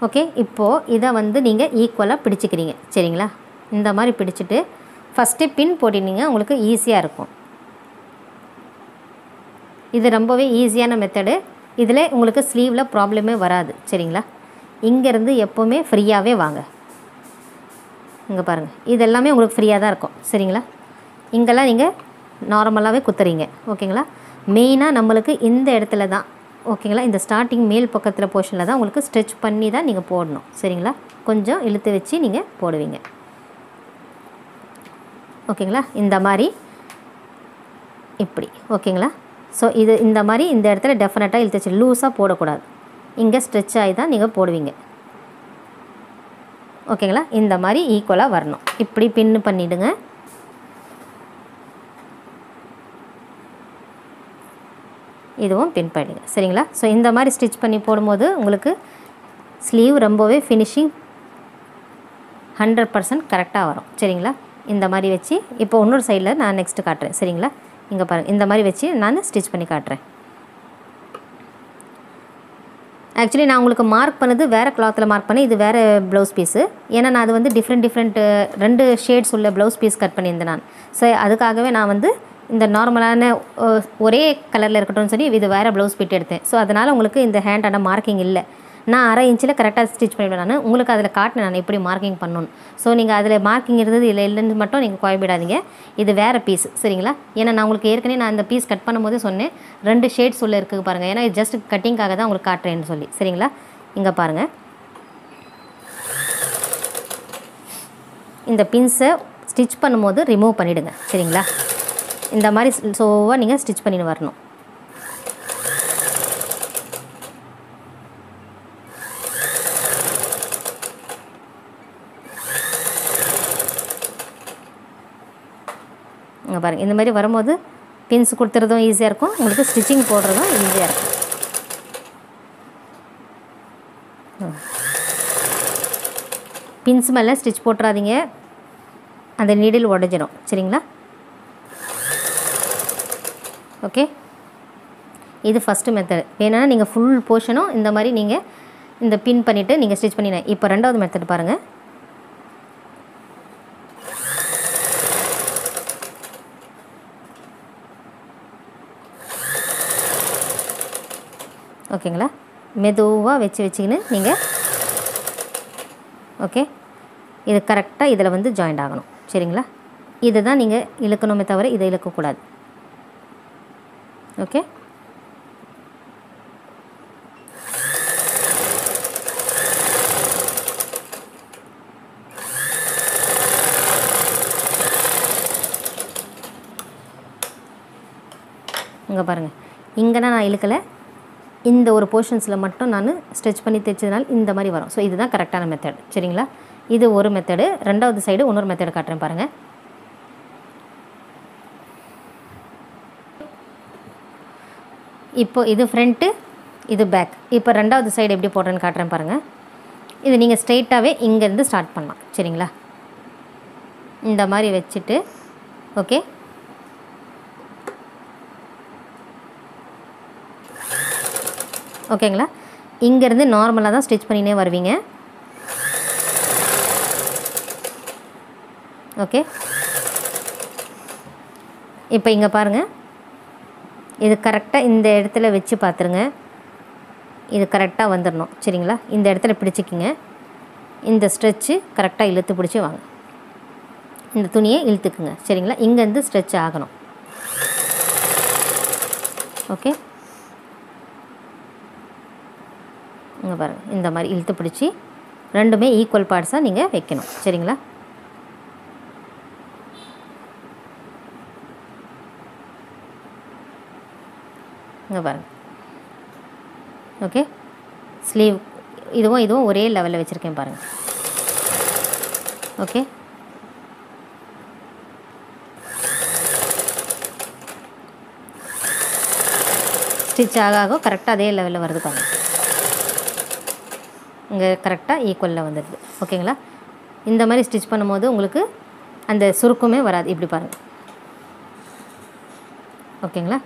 ஓகே, இப்போது இதை வந்து நீங்கள் ஈக்குவலாக பிடிச்சிக்கிறீங்க. சரிங்களா? இந்த மாதிரி பிடிச்சிட்டு ஃபஸ்ட்டு பின் போட்டிங்கன்னா உங்களுக்கு ஈஸியாக இருக்கும். இது ரொம்பவே ஈஸியான மெத்தடு. இதில் உங்களுக்கு ஸ்லீவில் ப்ராப்ளமே வராது. சரிங்களா? இங்கேருந்து எப்போவுமே ஃப்ரீயாகவே வாங்க. இங்கே பாருங்கள், இது எல்லாமே உங்களுக்கு ஃப்ரீயாக தான் இருக்கும் சரிங்களா. இங்கெல்லாம் நீங்கள் நார்மலாகவே குத்துறீங்க ஓகேங்களா. மெயினாக நம்மளுக்கு இந்த இடத்துல தான் ஓகேங்களா, இந்த ஸ்டார்டிங் மேல் பக்கத்தில் போர்ஷனில் தான் உங்களுக்கு ஸ்ட்ரெச் பண்ணி தான் நீங்கள் போடணும் சரிங்களா. கொஞ்சம் இழுத்து வச்சு நீங்கள் போடுவீங்க ஓகேங்களா, இந்த மாதிரி இப்படி ஓகேங்களா. ஸோ இது இந்த மாதிரி இந்த இடத்துல டெஃபினட்டாக இழுத்து வச்சு லூஸாக போடக்கூடாது, இங்கே ஸ்ட்ரெச் ஆகி தான் நீங்கள் போடுவீங்க ஓகேங்களா. இந்த மாதிரி ஈக்குவலாக வரணும், இப்படி பின்னு பண்ணிவிடுங்க. இதுவும் பின் பண்ணிடுங்க சரிங்களா. ஸோ இந்த மாதிரி ஸ்டிச் பண்ணி போடும்போது உங்களுக்கு ஸ்லீவ் ரொம்பவே ஃபினிஷிங் 100% கரெக்டாக வரும் சரிங்களா. இந்த மாதிரி வச்சு இப்போ இன்னொரு சைடில் நான் நெக்ஸ்ட்டு காட்டுறேன் சரிங்களா. இங்கே பாருங்கள், இந்த மாதிரி வச்சு நான் ஸ்டிச் பண்ணி காட்டுறேன். ஆக்சுவலி நான் உங்களுக்கு மார்க் பண்ணது வேறு கிளாத்தில் மார்க் பண்ணேன், இது வேறு ப்ளவுஸ் பீஸு. ஏன்னா நான் அது வந்து டிஃப்ரெண்ட் 2 ஷேட்ஸ் உள்ள ப்ளவுஸ் பீஸ் கட் பண்ணியிருந்தேன் நான். ஸோ அதுக்காகவே நான் வந்து இந்த நார்மலான ஒரே கலரில் இருக்கட்டும்னு சொல்லி இது வேறு ப்ளவுஸ் பீட் எடுத்தேன். ஸோ அதனால் உங்களுக்கு இந்த ஹேண்டான மார்க்கிங் இல்லை, நான் 1/2 இன்ச்சில் கரெக்டாக ஸ்டிச் பண்ணிவிடுவேன். நான் உங்களுக்கு அதில் காட்டினேன் நான் எப்படி மார்க்கிங் பண்ணணும். ஸோ நீங்கள் அதில் மார்க்கிங் இருந்தது இல்லை இல்லைன்னு மட்டும் நீங்கள் குழம்பிடாதீங்க, இது வேறு பீஸ் சரிங்களா. ஏன்னா நான் உங்களுக்கு ஏற்கனவே நான் இந்த பீஸ் கட் பண்ணும்போது சொன்னேன் 2 ஷேட்ஸ் உள்ள இருக்குது பாருங்கள். ஏன்னா இது ஜஸ்ட் கட்டிங்காக தான் உங்களுக்கு காட்டுறேன்னு சொல்லி சரிங்களா. இங்கே பாருங்கள், இந்த பின்ஸை ஸ்டிச் பண்ணும்போது ரிமூவ் பண்ணிவிடுங்க சரிங்களா. இந்த மாதிரி ஸ்லோவாக நீங்கள் ஸ்டிச் பண்ணிட்டு வரணும். பாருங்கள், இந்த மாதிரி வரும்போது பின்ஸ் கொடுத்துறதும் ஈஸியாக இருக்கும், உங்களுக்கு ஸ்டிச்சிங் போடுறதும் ஈஸியாக இருக்கும். பின்ஸ் மேலே ஸ்டிச் போட்டுறாதீங்க, அந்த நீடில் உடஞ்சிடும் சரிங்களா. ஓகே, இது ஃபஸ்ட்டு மெத்தட். வேணும்னா நீங்கள் ஃபுல் போர்ஷனும் இந்த மாதிரி நீங்கள் இந்த பின் பண்ணிவிட்டு நீங்கள் ஸ்டிச் பண்ணிடுங்க. இப்போ 2வது மெத்தட் பாருங்கள். ஓகேங்களா, மெதுவாக வச்சுக்கின்னு நீங்கள் ஓகே, இது கரெக்டாக இதில் வந்து ஜாயிண்ட் ஆகணும் சரிங்களா. இதை தான் நீங்கள் இழுக்கணுமே தவிர இதை இழுக்கக்கூடாது ஓகே. இங்கே பாருங்கள், இங்கேனா நான் இழுக்கலை, இந்த ஒரு போர்ஷன்ஸில் மட்டும் நான் ஸ்டிச் பண்ணி தைச்சதுனால இந்த மாதிரி வரும். ஸோ இதுதான் கரெக்டான மெத்தட் சரிங்களா. இது ஒரு மெத்தடு. 2வது சைடு இன்னொரு மெத்தடு காட்டுறேன் பாருங்கள். இப்போது இது ஃப்ரண்ட்டு, இது பேக். இப்போ 2வது சைடு எப்படி போடுறேன்னு காட்டுறேன் பாருங்கள். இது நீங்கள் ஸ்ட்ரெயிட்டாகவே இங்கேருந்து ஸ்டார்ட் பண்ணலாம் சரிங்களா. இந்த மாதிரி வச்சுட்டு ஓகே, ஓகேங்களா. இங்கேருந்து நார்மலாக தான் ஸ்டிச் பண்ணினே வருவீங்க ஓகே. இப்போ இங்கே பாருங்கள், இது கரெக்டாக இந்த இடத்துல வச்சு பார்த்துருங்க, இது கரெக்டாக வந்துடணும் சரிங்களா. இந்த இடத்துல பிடிச்சிக்கிங்க, இந்த ஸ்ட்ரெச்சு கரெக்டாக இழுத்து பிடிச்சி வாங்க, இந்த துணியை இழுத்துக்குங்க சரிங்களா. இங்கேருந்து ஸ்ட்ரெச் ஆகணும் ஓகே. இங்கே பாருங்கள், இந்த மாதிரி இழுத்து பிடிச்சி ரெண்டுமே ஈக்குவல் பார்ட்ஸாக நீங்கள் வைக்கணும் சரிங்களா. இங்கே பாருங்கள் ஓகே. ஸ்லீவ் இதுவும் இதுவும் ஒரே லெவலில் வச்சுருக்கேன் பாருங்கள் ஓகே. ஸ்டிச் ஆக கரெக்டாக அதே லெவலில் வருது பாருங்கள், இங்கே கரெக்டாக ஈக்குவலில் வந்துடுது ஓகேங்களா. இந்த மாதிரி ஸ்டிச் பண்ணும்போது உங்களுக்கு அந்த சுருக்குமே வராது, இப்படி பாருங்கள் ஓகேங்களா.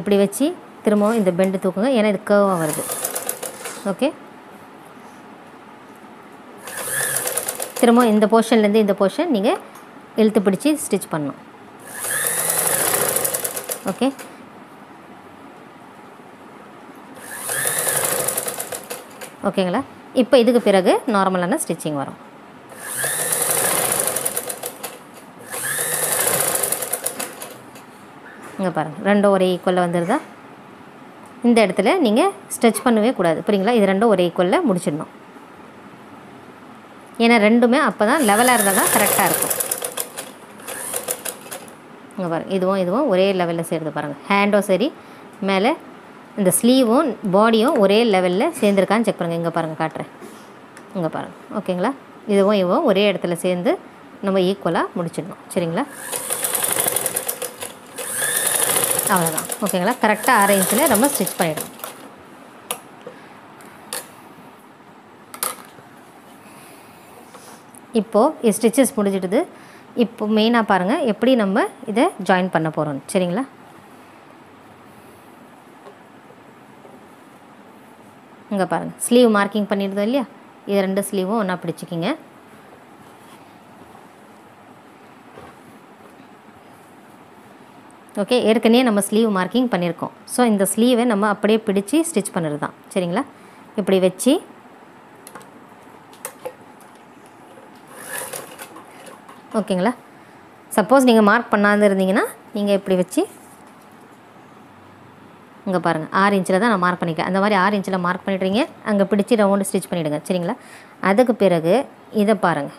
இப்படி வச்சு திரும்பவும் இந்த பெண்டு தூக்குங்க, ஏன்னா இது கர்வாக வருது ஓகே. திரும்பவும் இந்த போர்ஷன்லேருந்து இந்த போர்ஷன் நீங்கள் இழுத்து பிடிச்சி ஸ்டிச் பண்ணணும் ஓகே. ஓகேங்களா, இப்போ இதுக்கு பிறகு நார்மலான ஸ்டிச்சிங் வரும் இங்கே பாருங்கள் ரெண்டும் ஒரே ஈக்குவலில் வந்துடுதா. இந்த இடத்துல நீங்கள் ஸ்ட்ரெச் பண்ணவே கூடாது, புரியுங்களா? இது ரெண்டும் ஒரே ஈக்குவலில் முடிச்சிடணும். ஏன்னா ரெண்டுமே அப்போ தான் லெவலாக இருந்தால் தான் கரெக்டாக இருக்கும். இங்கே பாருங்கள் இதுவும் இதுவும் ஒரே லெவலில் சேர்ந்து பாருங்கள். ஹேண்டும் சரி மேலே இந்த ஸ்லீவும் பாடியும் ஒரே லெவலில் சேர்ந்துருக்கான்னு செக் பண்ணுங்கள். இங்கே பாருங்கள் காட்டுறேன், இங்கே பாருங்கள். ஓகேங்களா? இதுவும் இதுவும் ஒரே இடத்துல சேர்ந்து நம்ம ஈக்குவலாக முடிச்சிடணும். சரிங்களா? அவ்வளோதான். ஓகேங்களா? கரெக்டாக அரேஞ்சில் நம்ம ஸ்டிச் பண்ணிடணும். இப்போது ஸ்டிச்சஸ் முடிஞ்சிடுது. இப்போ மெயினாக பாருங்கள் எப்படி நம்ம இதை ஜாயின் பண்ண போகிறோம். சரிங்களா? இங்கே பாருங்கள் ஸ்லீவ் மார்க்கிங் பண்ணிடுதோம் இல்லையா, இது ரெண்டு ஸ்லீவும் ஒன்றா பிடிச்சிக்கிங்க. ஓகே, ஏற்கனவே நம்ம ஸ்லீவ் மார்க்கிங் பண்ணியிருக்கோம். ஸோ இந்த ஸ்லீவை நம்ம அப்படியே பிடிச்சி ஸ்டிச் பண்ணுறது தான். சரிங்களா? இப்படி வச்சு ஓகேங்களா. சப்போஸ் நீங்கள் மார்க் பண்ணாது இருந்தீங்கன்னா நீங்கள் இப்படி வச்சு இங்கே பாருங்கள் 6 இன்ச்சில் தான் நான் மார்க் பண்ணிக்கிறேன். அந்த மாதிரி 6 இன்ச்சில் மார்க் பண்ணிடுறீங்க, அங்கே பிடிச்சி ரவுண்டு ஸ்டிச் பண்ணிவிடுங்க. சரிங்களா? அதுக்கு பிறகு இதை பாருங்கள்,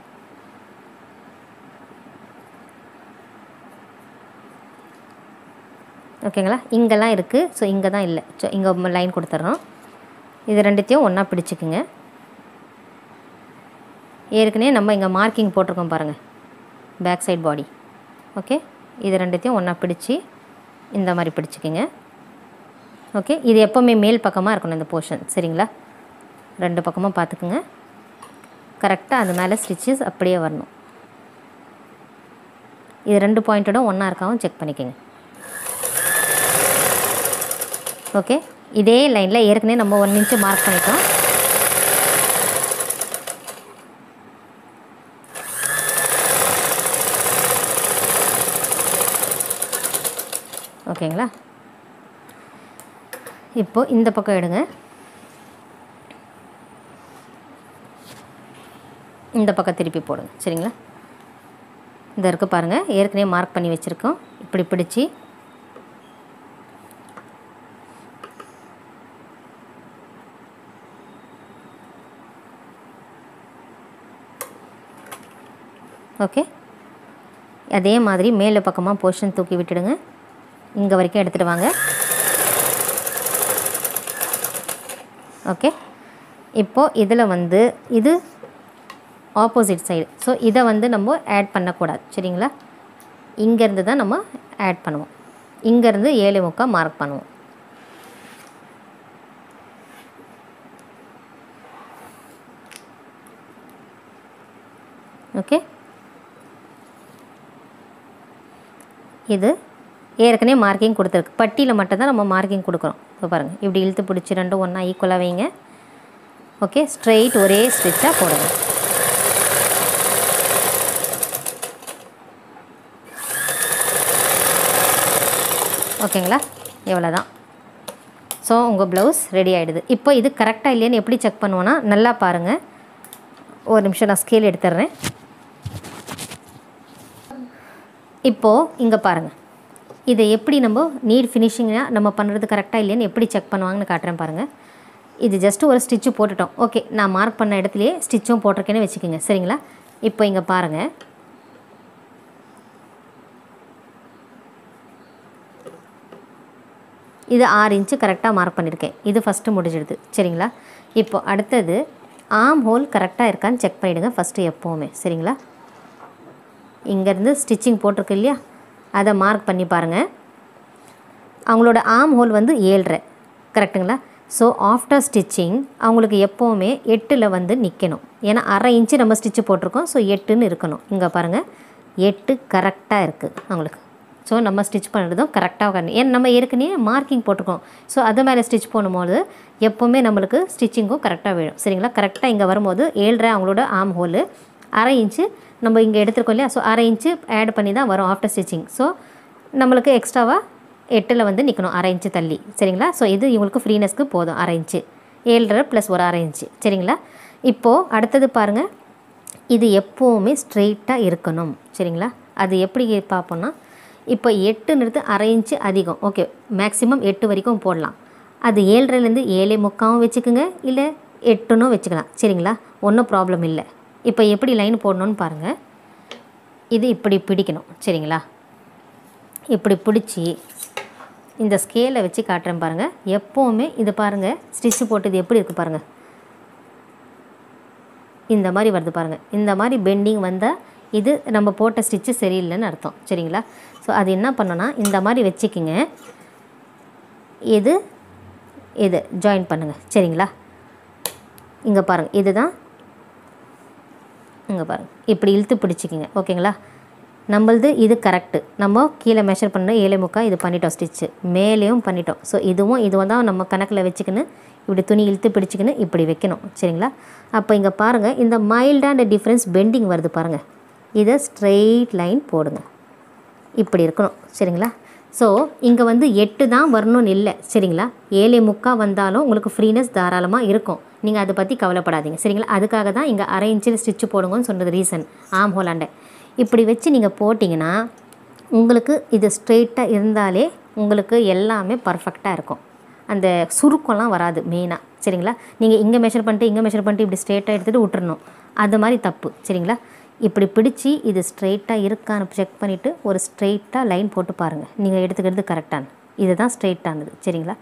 ஓகேங்களா? இங்கெல்லாம் இருக்குது, ஸோ இங்கே தான் இல்லை, ஸோ இங்கே லைன் கொடுத்துட்றோம். இது ரெண்டுத்தையும் ஒன்றா பிடிச்சிக்குங்க. ஏற்கனவே நம்ம இங்கே மார்க்கிங் போட்டிருக்கோம் பாருங்கள், பேக் சைட் பாடி. ஓகே, இது ரெண்டுத்தையும் ஒன்றா பிடிச்சி இந்த மாதிரி பிடிச்சிக்குங்க. ஓகே, இது எப்போவுமே மேல் பக்கமாக இருக்கணும் இந்த போர்ஷன். சரிங்களா? ரெண்டு பக்கமாக பார்த்துக்குங்க, கரெக்டாக அது மேலே ஸ்டிச்சஸ் அப்படியே வரணும். இது ரெண்டு பாயிண்ட்டோட ஒன்றா இருக்காவும் செக் பண்ணிக்கோங்க. ஓகே, இதே லைனில் ஏற்கனவே நம்ம 1 இன்ச்சு மார்க் பண்ணிட்டோம். ஓகேங்களா? இப்போது இந்த பக்கம் எடுங்க, இந்த பக்கம் திருப்பி போடுங்க. சரிங்களா? இந்த இருக்க பாருங்கள், ஏற்கனவே மார்க் பண்ணி வச்சுருக்கோம். இப்படி பிடிச்சி ஓகே, அதே மாதிரி மேலே பக்கமாக போர்ஷன் தூக்கி விட்டுடுங்க. இங்கே வரைக்கும் எடுத்துகிட்டு வாங்க. ஓகே, இப்போது இதில் வந்து இது ஆப்போசிட் சைடு, ஸோ இதை வந்து நம்ம ஆட் பண்ணக்கூடாது. சரிங்களா? இங்கேருந்து தான் நம்ம ஆட் பண்ணுவோம். இங்கேருந்து 7.25 மார்க் பண்ணுவோம். ஓகே, இது ஏற்கனவே மார்க்கிங் கொடுத்துருக்கு, பட்டியில் மட்டும்தான் நம்ம மார்க்கிங் கொடுக்குறோம். இப்போ பாருங்கள் இப்படி இழுத்து பிடிச்சி ரெண்டும் ஒன்றா ஈக்குவலாக வைங்க. ஓகே, ஸ்ட்ரெயிட் ஒரே ஸ்டிச்சாக போடுங்க. ஓகேங்களா? எவ்வளோதான். ஸோ உங்கள் ப்ளவுஸ் ரெடி ஆகிடுது. இப்போ இது கரெக்டாக இல்லையான்னு எப்படி செக் பண்ணுவோன்னா நல்லா பாருங்கள். ஒரு நிமிஷம் நான் ஸ்கேல் எடுத்துட்றேன். இப்போது இங்கே பாருங்கள், இதை எப்படி நம்ம நீட் ஃபினிஷிங்காக நம்ம பண்ணுறது கரெக்டாக இல்லையான்னு எப்படி செக் பண்ணுவாங்கன்னு காட்டுறேன் பாருங்கள். இது ஜஸ்ட்டு ஒரு ஸ்டிச்சு போட்டுட்டோம். ஓகே, நான் மார்க் பண்ண இடத்துலையே ஸ்டிச்சும் போட்டிருக்கேன்னு வச்சுக்கோங்க. சரிங்களா? இப்போ இங்கே பாருங்கள், இது 6 இன்ச்சு கரெக்டாக மார்க் பண்ணியிருக்கேன். இது ஃபஸ்ட்டு முடிஞ்சிடுது. சரிங்களா? இப்போது அடுத்தது ஆர்ம் ஹோல் கரெக்டாக இருக்கான்னு செக் பண்ணிவிடுங்க ஃபஸ்ட்டு எப்போவுமே. சரிங்களா? இங்கேருந்து ஸ்டிச்சிங் போட்டிருக்கு இல்லையா, அதை மார்க் பண்ணி பாருங்கள். அவங்களோட ஆர்ம் ஹோல் வந்து 7.5 கரெக்டுங்களா? ஸோ ஆஃப்டர் ஸ்டிச்சிங் அவங்களுக்கு எப்போவுமே 8ல் வந்து நிற்கணும். ஏன்னா 1/2 இன்ச்சு நம்ம ஸ்டிச்சு போட்டிருக்கோம், ஸோ 8ன்னு இருக்கணும். இங்கே பாருங்கள் 8 கரெக்டாக இருக்குது அவங்களுக்கு. So, we will stitch correct. We will marking. So, we will stitch the stitching correct. So, we will correct the arm hole. So, we add after stitching. So, we will extra 8 வந்து நிக்கணும் 1/2 inch தள்ளி சரிங்களா so இது உங்களுக்கு ஃப்ரீனஸ்க்கு போடும் 1/2 inch 7.5 + 1/2 inch சரிங்களா இப்போ அடுத்து பாருங்க இது எப்பவுமே ஸ்ட்ரைட்டா இருக்கணும் சரிங்களா அது எப்படி பாப்போம்னா இப்போ 8 ன்றது 1/2 இன்ச் அதிகம் ஓகே மேக்ஸिमम 8 வரைக்கும் போடலாம் அது 7.5 ல இருந்து 7.75 வெச்சுக்குங்க இல்ல 8 னோ வெச்சுக்கலாம் சரிங்களா ஒண்ணு ப்ராப்ளம் இல்ல இப்போ எப்படி லைன் போடணும்னு பாருங்க இது இப்படி பிடிக்கணும் சரிங்களா இப்படி பிடிச்சி இந்த ஸ்கேலை வச்சு காட்றேன் பாருங்க எப்பவுமே இது பாருங்க ஸ்டிட்ச் போட்டது எப்படி இருக்கு பாருங்க இந்த மாதிரி வருது பாருங்க இந்த மாதிரி பெண்டிங் வந்தா இது நம்ம போட்ட ஸ்டிட்ச் சரியில்லைன்னு அர்த்தம் சரிங்களா சோ அது என்ன பண்ணனும்னா இந்த மாதிரி வெச்சிக்கிங்க இது இது ஜாயின் பண்ணுங்க சரிங்களா இங்க பாருங்க இதுதான் இங்க பாருங்க இப்படி இழுத்து பிடிச்சிக்கிங்க ஓகேங்களா நம்மளது இது கரெக்ட் நம்ம கீழ மெஷர் பண்ண 7.75 இது பண்ணிட்டோம் ஸ்டிட்ச் மேலேயும் பண்ணிட்டோம் சோ இதுவும் தான் நம்ம கணக்குல வெச்சுக்கினு இப்படி துணி இழுத்து பிடிச்சிக்கினு இப்படி வைக்கணும் சரிங்களா அப்ப இங்க பாருங்க இந்த மைல்ட் அண்ட் டிஃபரன்ஸ் பெண்டிங் வருது பாருங்க இத ஸ்ட்ரைட் லைன் போடுங்க இப்படி இருக்கணும் சரிங்களா சோ இங்க வந்து 8 தான் வரணும் இல்ல சரிங்களா 7.75 வந்தாலும் உங்களுக்கு ஃப்ரீனஸ் தாராளமா இருக்கும் நீங்க அத பத்தி கவலைப்படாதீங்க சரிங்களா அதுக்காக தான் இங்க 1/2 இன்ச்ல ஸ்டிட்ச் போடுங்கன்னு சொன்னது ரீசன் ஆம் ஹோலாண்ட இப்படி வெச்சு நீங்க போடிங்கனா உங்களுக்கு இது ஸ்ட்ரைட்டா இருந்தாலே உங்களுக்கு எல்லாமே பெர்ஃபெக்ட்டா இருக்கும் அந்த சுருக்கம்லாம் வராது மெயினா சரிங்களா நீங்க இங்க மெஷர் பண்ணிட்டு இப்படி ஸ்ட்ரைட்டா எடுத்துட்டு உட்றணும் அது மாதிரி தப்பு சரிங்களா இப்படி பிடிச்சி இது ஸ்ட்ரைட்டா இருக்கான்னு செக் பண்ணிட்டு ஒரு ஸ்ட்ரைட்டா லைன் போட்டு பாருங்க நீங்க எடுத்துக்கிறது கரெக்ட்டான இதுதான் ஸ்ட்ரைட்டானது சரிங்களா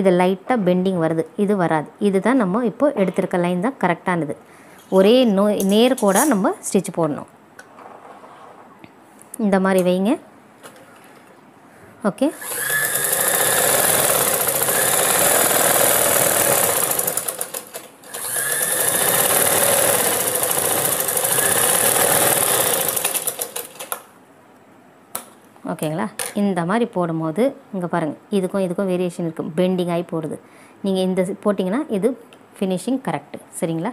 இது லைட்டா பெண்டிங் வருது இது வராது இதுதான் நம்ம இப்போ எடுத்துக்க லைன் தான் கரெக்ட்டானது ஒரே நேர் கோடா நம்ம ஸ்டிட்ச் போடணும் இந்த மாதிரி வைங்க ஓகே ஓகேங்களா இந்த மாதிரி போடும்போது இங்க பாருங்க இதுக்கும் வேரியேஷன் இருக்கும் பெண்டிங் ஆயி போடுது நீங்க இந்த போடிங்கனா இது ஃபினிஷிங் கரெக்ட் சரிங்களா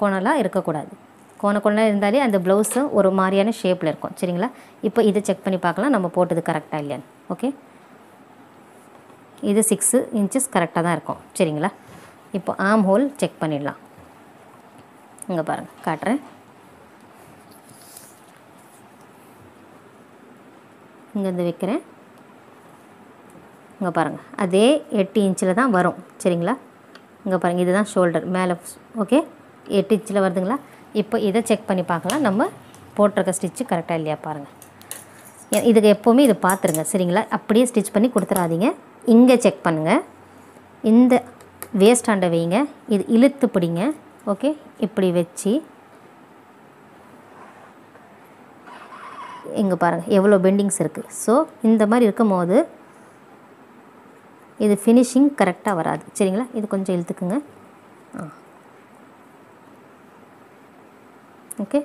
கோணலா இருக்க கூடாது கோணலா இருந்தாலே அந்த ப்ளவுஸ் ஒரு மாதிரியான ஷேப்ல இருக்கும் சரிங்களா இப்போ இத செக் பண்ணி பார்க்கலாம் நம்ம போட்டது கரெக்ட்டா இல்லையான்னு ஓகே இது 6 இன்ச்சஸ் கரெக்ட்டா தான் இருக்கும் சரிங்களா இப்போ ஆர்ம் ஹோல் செக் பண்ணிடலாம் இங்க பாருங்க காட்றேன் இங்க வந்து வைக்கிறேன் இங்க பாருங்க அதே 8 இன்ச்ல தான் வரும் சரிங்களா இங்க பாருங்க இதுதான் ஷோல்டர் மேல ஓகே 8 இன்ச்ல வருதுங்களா இப்போ இத செக் பண்ணி பார்க்கலாம் நம்ம போட்றக்க ஸ்டிட்ச் கரெக்ட்டா இல்லையா பாருங்க இதுக்கு எப்பவுமே இது பாத்துருங்க சரிங்களா அப்படியே ஸ்டிட்ச் பண்ணி கொடுத்துறாதீங்க இங்க செக் பண்ணுங்க இந்த வேஸ்ட் ஹேண்ட வைங்க இது இழுத்து பிடிங்க ஓகே இப்படி வெச்சி இங்க பாருங்க எவ்வளவு பெண்டிங்ஸ் இருக்கு சோ இந்த மாதிரி இருக்கும்போது இது ஃபினிஷிங் கரெக்ட்டா வராது சரிங்களா இது கொஞ்சம் இழுத்துக்குங்க ஓகே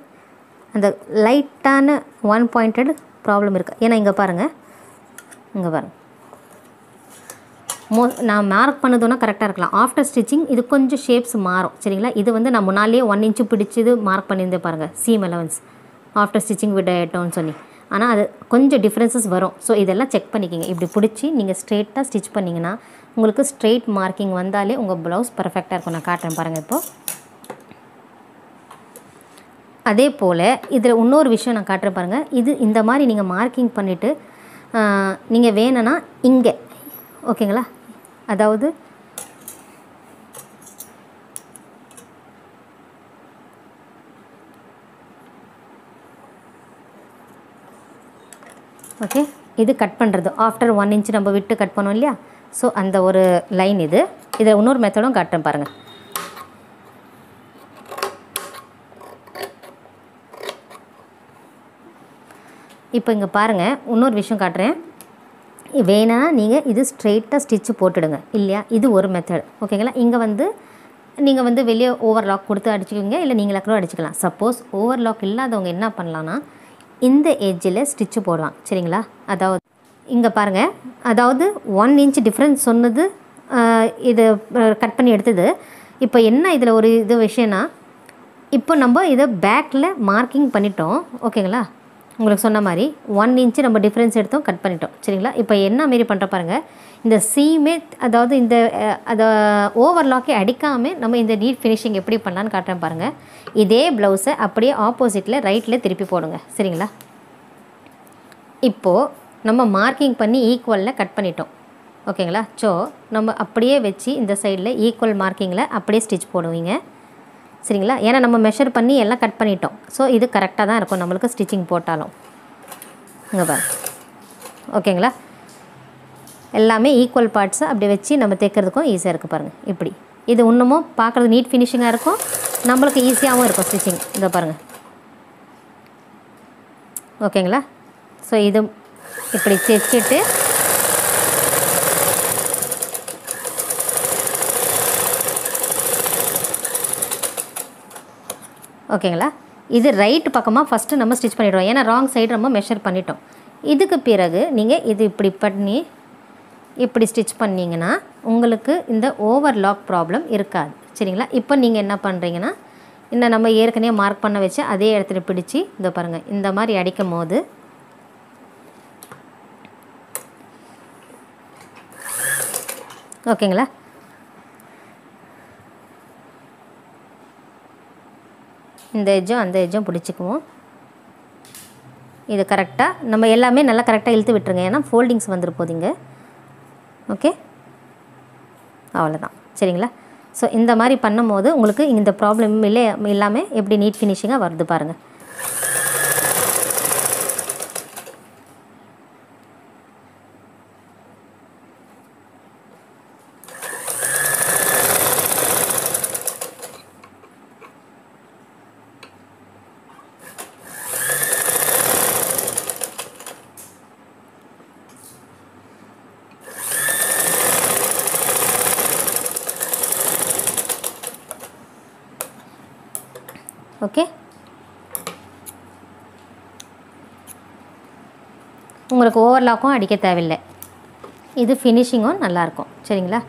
அந்த லைட்டான 1 பாயிண்டட் ப்ராப்ளம் இருக்கு ஏனா இங்க பாருங்க நான் மார்க் பண்ணதுனா கரெக்ட்டா இருக்கலாம் ஆஃப்டர் ஸ்டிச்சிங் இது கொஞ்சம் ஷேப்ஸ் மாறும் சரிங்களா இது வந்து நான் முன்னாலே 1 இன்ச் பிடிச்சது மார்க் பண்ணிருந்தே பாருங்க சீம் அலவன்ஸ் ஆஃப்டர் ஸ்டிச்சிங் விட டவுன் சொல்லி ஆனா அது கொஞ்சம் டிஃபரன்சஸ் வரும் சோ இதெல்லாம் செக் பண்ணிக்கங்க இப்படி பிடிச்சி நீங்க ஸ்ட்ரைட்டா ஸ்டிட்ச் பண்ணீங்கனா உங்களுக்கு ஸ்ட்ரைட் மார்க்கிங் வந்தாலே உங்க ப்ளவுஸ் பெர்ஃபெக்ட்டா இருக்கும் நான் காட்றேன் பாருங்க இப்போ அதே போல இதுல இன்னொரு விஷயம் நான் காட்றேன் பாருங்க இது இந்த மாதிரி நீங்க மார்க்கிங் பண்ணிட்டு நீங்க வேணனா இங்க ஓகேங்களா அதாவது ஓகே இது கட் பண்றது ஆஃப்டர் 1 இன்ச் நம்ம விட்டு கட் பண்ணோம் இல்லையா சோ அந்த ஒரு லைன் இது இத இன்னொரு மெத்தடும் காட்றேன் பாருங்க இப்போ இங்க பாருங்க இன்னொரு விஷயம் காட்றேன் வேணா நீங்க இது ஸ்ட்ரைட்டா ஸ்டிட்ச் போட்டுடுங்க இல்லையா இது ஒரு மெத்தட் ஓகேங்களா இங்க வந்து நீங்கள் வந்து வெளியே ஓவர்லாக் கொடுத்து அடிச்சுக்கோங்க, இல்லை நீங்களா கூட அடிச்சுக்கலாம். சப்போஸ் ஓவர்லாக் இல்லாதவங்க என்ன பண்ணலான்னா இந்த எட்ஜில் ஸ்டிச்சு போடலாம். சரிங்களா, அதாவது இங்கே பாருங்கள், அதாவது 1 inch டிஃப்ரென்ஸ் சொன்னது இது கட் பண்ணி எடுத்தது. இப்போ என்ன இதில் ஒரு இது விஷயம்னா, இப்போ நம்ம இதை பேக்கில் மார்க்கிங் பண்ணிட்டோம். ஓகேங்களா, உங்களுக்கு சொன்ன மாதிரி 1 inch நம்ம டிஃப்ரென்ஸ் எடுத்தோம், கட் பண்ணிட்டோம். சரிங்களா, இப்போ என்ன மாரி பண்ணுற பாருங்கள், இந்த சீமே அதாவது இந்த அதை ஓவர்லாக்கே அடிக்காமல் நம்ம இந்த நீட் ஃபினிஷிங் எப்படி பண்ணலான்னு காட்டுறேன் பாருங்கள். இதே ப்ளவுஸை அப்படியே ஆப்போசிட்டில் ரைட்டில் திருப்பி போடுங்க. சரிங்களா, இப்போது நம்ம மார்க்கிங் பண்ணி ஈக்குவலில் கட் பண்ணிட்டோம். ஓகேங்களா, ஸோ நம்ம அப்படியே வச்சு இந்த சைடில் ஈக்குவல் மார்க்கிங்கில் அப்படியே ஸ்டிச் போடுவீங்க. சரிங்களா, ஏன்னா நம்ம மெஷர் பண்ணி எல்லாம் கட் பண்ணிட்டோம். ஸோ இது கரெக்டாக தான் இருக்கும் நம்மளுக்கு ஸ்டிச்சிங் போட்டாலும். இங்கே பாரு, ஓகேங்களா, எல்லாமே ஈக்குவல் பார்ட்ஸை அப்படி வச்சு நம்ம தைக்கிறதுக்கும் ஈஸியாக இருக்குது பாருங்கள். இப்படி இது இன்னமும் பார்க்குறது நீட் ஃபினிஷிங்காக இருக்கும், நம்மளுக்கு ஈஸியாகவும் இருக்கும் ஸ்டிச்சிங். இதை பாருங்கள், ஓகேங்களா, ஸோ இது இப்படி தைச்சிட்டு ஓகேங்களா, இது ரைட் பக்கமாக ஃபஸ்ட்டு நம்ம ஸ்டிச் பண்ணிவிடுவோம், ஏன்னா ராங் சைடு நம்ம மெஷர் பண்ணிட்டோம். இதுக்கு பிறகு நீங்கள் இது இப்படி பண்ணி இப்படி ஸ்டிச் பண்ணிங்கன்னா உங்களுக்கு இந்த ஓவர்லாக் ப்ராப்ளம் இருக்காது. சரிங்களா, இப்போ நீங்கள் என்ன பண்ணுறீங்கன்னா, இன்னும் நம்ம ஏற்கனவே மார்க் பண்ண வச்சு அதே இடத்துல பிடிச்சி இதை பாருங்கள், இந்த மாதிரி அடிக்கும் போது ஓகேங்களா, இந்த எஜ்ஜும் அந்த எஜ்ஜும் பிடிச்சிக்குவோம். இது கரெக்டாக நம்ம எல்லாமே நல்லா கரெக்டாக இழுத்து விட்டுருங்க, ஏன்னா ஃபோல்டிங்ஸ் வந்துட்டு போதிங்க. ஓகே, அவ்வளோதான். சரிங்களா, ஸோ இந்த மாதிரி பண்ணும் போது உங்களுக்கு இந்த ப்ராப்ளம் இல்லாமல் எப்படி நீட் ஃபினிஷிங்காக வருது பாருங்கள். ஓகே, உங்களுக்கு ஓவர்லாக்கும் அடிக்க தேவையில்லை, இது ஃபினிஷிங்கும் நல்லாயிருக்கும். சரிங்களா,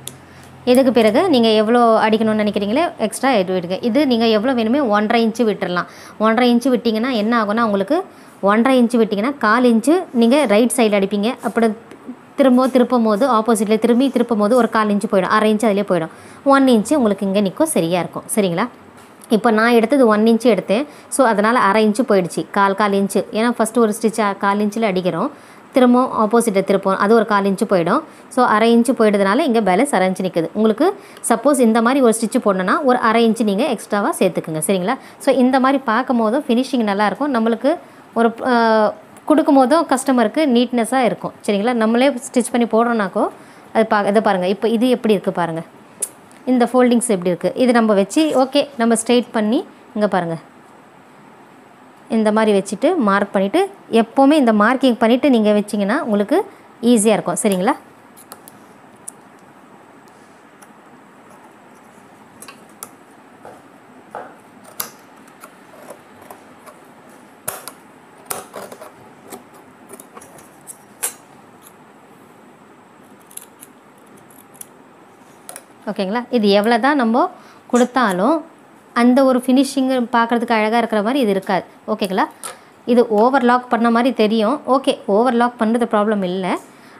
இதுக்கு பிறகு நீங்கள் எவ்வளோ அடிக்கணும்னு நினைக்கிறீங்களே எக்ஸ்ட்ரா எடு விடுங்க. இது நீங்கள் எவ்வளோ வேணுமே 1.5 inch விட்டுடலாம். 1.5 inch விட்டிங்கன்னா என்ன ஆகும்னா, உங்களுக்கு 1.5 inch விட்டிங்கன்னா 1/4 inch நீங்கள் ரைட் சைடு அடிப்பீங்க. அப்படி திரும்பும் போது ஆப்போசிட்டில் திரும்பும் போது ஒரு 1/4 inch போயிடும், 1/2 inch அதிலே போயிடும். 1 inch உங்களுக்கு இங்கே நிற்கும், சரியாக இருக்கும். சரிங்களா, இப்போ நான் எடுத்தது 1 inch எடுத்தேன், ஸோ அதனால் 1/2 inch போயிடுச்சு, 1/4 inch. ஏன்னா ஃபஸ்ட்டு ஒரு ஸ்டிச் 1/4 inch அடிக்கிறோம், திரும்பவும் ஆப்போசிட்டில் திருப்போம், அது ஒரு 1/4 inch போயிடும். ஸோ 1/2 inch போயிடுறதுனால இங்கே பேலன்ஸ் 1/2 inch நிற்குது. உங்களுக்கு சப்போஸ் இந்த மாதிரி ஒரு ஸ்டிச் போடணுன்னா ஒரு 1/2 inch நீங்கள் எக்ஸ்ட்ராவாக சேர்த்துக்குங்க. சரிங்களா, ஸோ இந்த மாதிரி பார்க்கும் போதும் ஃபினிஷிங் நல்லாயிருக்கும், நம்மளுக்கு ஒரு கொடுக்கும் போதும் கஸ்டமருக்கு நீட்னஸாக இருக்கும். சரிங்களா, நம்மளே ஸ்டிச் பண்ணி போடுறோன்னாக்கோ அது இதை பாருங்கள், இப்போ இது எப்படி இருக்குது பாருங்கள், இந்த ஃபோல்டிங்ஸ் எப்படி இருக்குது. இது நம்ம வச்சு ஓகே நம்ம ஸ்ட்ரெயிட் பண்ணி இங்கே பாருங்கள் இந்த மாதிரி வச்சுட்டு மார்க் பண்ணிவிட்டு எப்போவுமே இந்த மார்க்கிங் பண்ணிவிட்டு நீங்கள் வச்சிங்கன்னா உங்களுக்கு ஈஸியாக இருக்கும். சரிங்களா, ஓகேங்களா, இது எவ்வளோ தான் நம்ம கொடுத்தாலும் அந்த ஒரு ஃபினிஷிங்கு பார்க்குறதுக்கு அழகாக இருக்கிற மாதிரி இது இருக்காது. ஓகேங்களா, இது ஓவர்லாக் பண்ண மாதிரி தெரியும். ஓகே, ஓவர்லாக் பண்ணுறது ப்ராப்ளம் இல்லை,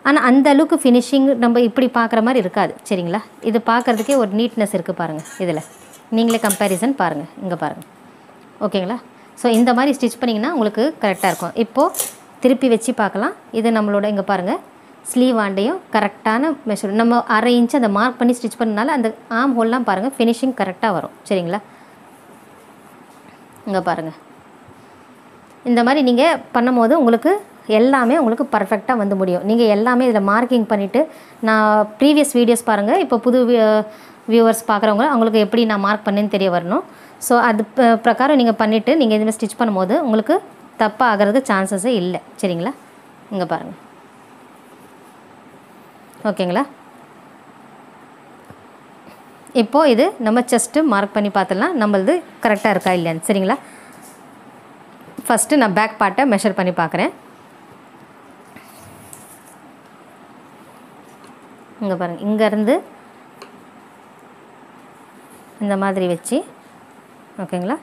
ஆனால் அந்த அளவுக்கு ஃபினிஷிங் நம்ம இப்படி பார்க்குற மாதிரி இருக்காது. சரிங்களா, இது பார்க்குறதுக்கே ஒரு நீட்னஸ் இருக்குது பாருங்கள். இதில் நீங்களே கம்பேரிசன் பாருங்கள், இங்கே பாருங்கள். ஓகேங்களா, ஸோ இந்த மாதிரி ஸ்டிச் பண்ணிங்கன்னா உங்களுக்கு கரெக்டாக இருக்கும். இப்போது திருப்பி வச்சு பார்க்கலாம். இது நம்மளோட இங்கே பாருங்கள், ஸ்லீவ் ஆண்டையும் கரெக்டான மெஷர் நம்ம 1/2 inch அதை மார்க் பண்ணி ஸ்டிச் பண்ணனால அந்த ஆம் ஹோல்லாம் பாருங்கள் ஃபினிஷிங் கரெக்டாக வரும். சரிங்களா, இங்கே பாருங்கள், இந்த மாதிரி நீங்கள் பண்ணும் போது உங்களுக்கு எல்லாமே உங்களுக்கு பர்ஃபெக்டாக வந்து முடியும். நீங்கள் எல்லாமே இதில் மார்க்கிங் பண்ணிவிட்டு நான் ப்ரீவியஸ் வீடியோஸ் பாருங்கள், இப்போ புது வியூவர்ஸ் பார்க்குறவங்க அவங்களுக்கு எப்படி நான் மார்க் பண்ணேன்னு தெரிய வரணும். ஸோ அது பிரகாரம் நீங்கள் பண்ணிவிட்டு நீங்கள் இதுமாதிரி ஸ்டிச் பண்ணும்போது உங்களுக்கு தப்பாக ஆகிறதுக்கு சான்சஸே இல்லை. சரிங்களா, இங்கே பாருங்கள். ஓகேங்களா, இப்போ இது நம்ம just மார்க் பண்ணி பார்த்துடலாம் நம்மளுது கரெக்ட்டா இருக்கா இல்லையான்னு சரிங்களா ஃபர்ஸ்ட் நான் பேக் பார்ட்டை மெஷர் பண்ணி பார்க்கறேன் இங்க பாருங்க இங்க இருந்து இந்த மாதிரி வெச்சி ஓகேங்களா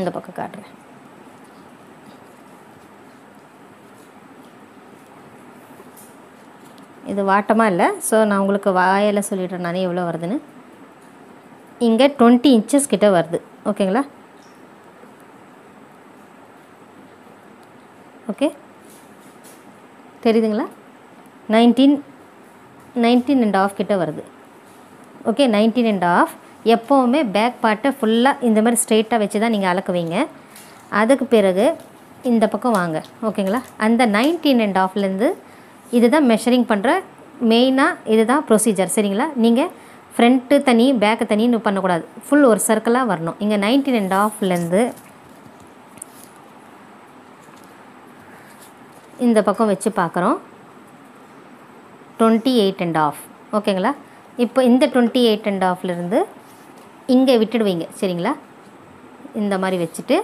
இந்த பக்கம் காட்றேன் இது வாட்டமா இல்ல சோ நான் உங்களுக்கு வாயில சொல்லிட்டேன் நானே எவ்வளவு வருதுன்னு இங்க 20 inches கிட்ட வருது ஓகேங்களா ஓகே தெரியுதுங்களா 19 and half கிட்ட வருது ஓகே 19 and half எப்பவுமே பேக் பார்ட்ட ஃபுல்லா இந்த மாதிரி ஸ்ட்ரைட்டா வெச்சு தான் நீங்க அளக்குவீங்க அதுக்கு பிறகு இந்த பக்கம் வாங்க ஓகேங்களா அந்த 19 and half ல இருந்து இதுதான் மெஷரிங் பண்ற மெயினா இதுதான் ப்ரொசீஜர் சரிங்களா நீங்க front தனி back தனின்னு பண்ண கூடாது full ஒரு சர்க்கிளா வரணும் இங்க 19 and half ல இருந்து இந்த பக்கம் வெச்சு பார்க்கறோம் 28 and half ஓகேங்களா இப்போ இந்த 28 and half ல இருந்து இங்க விட்டுடுவீங்க சரிங்களா இந்த மாதிரி வெச்சிட்டு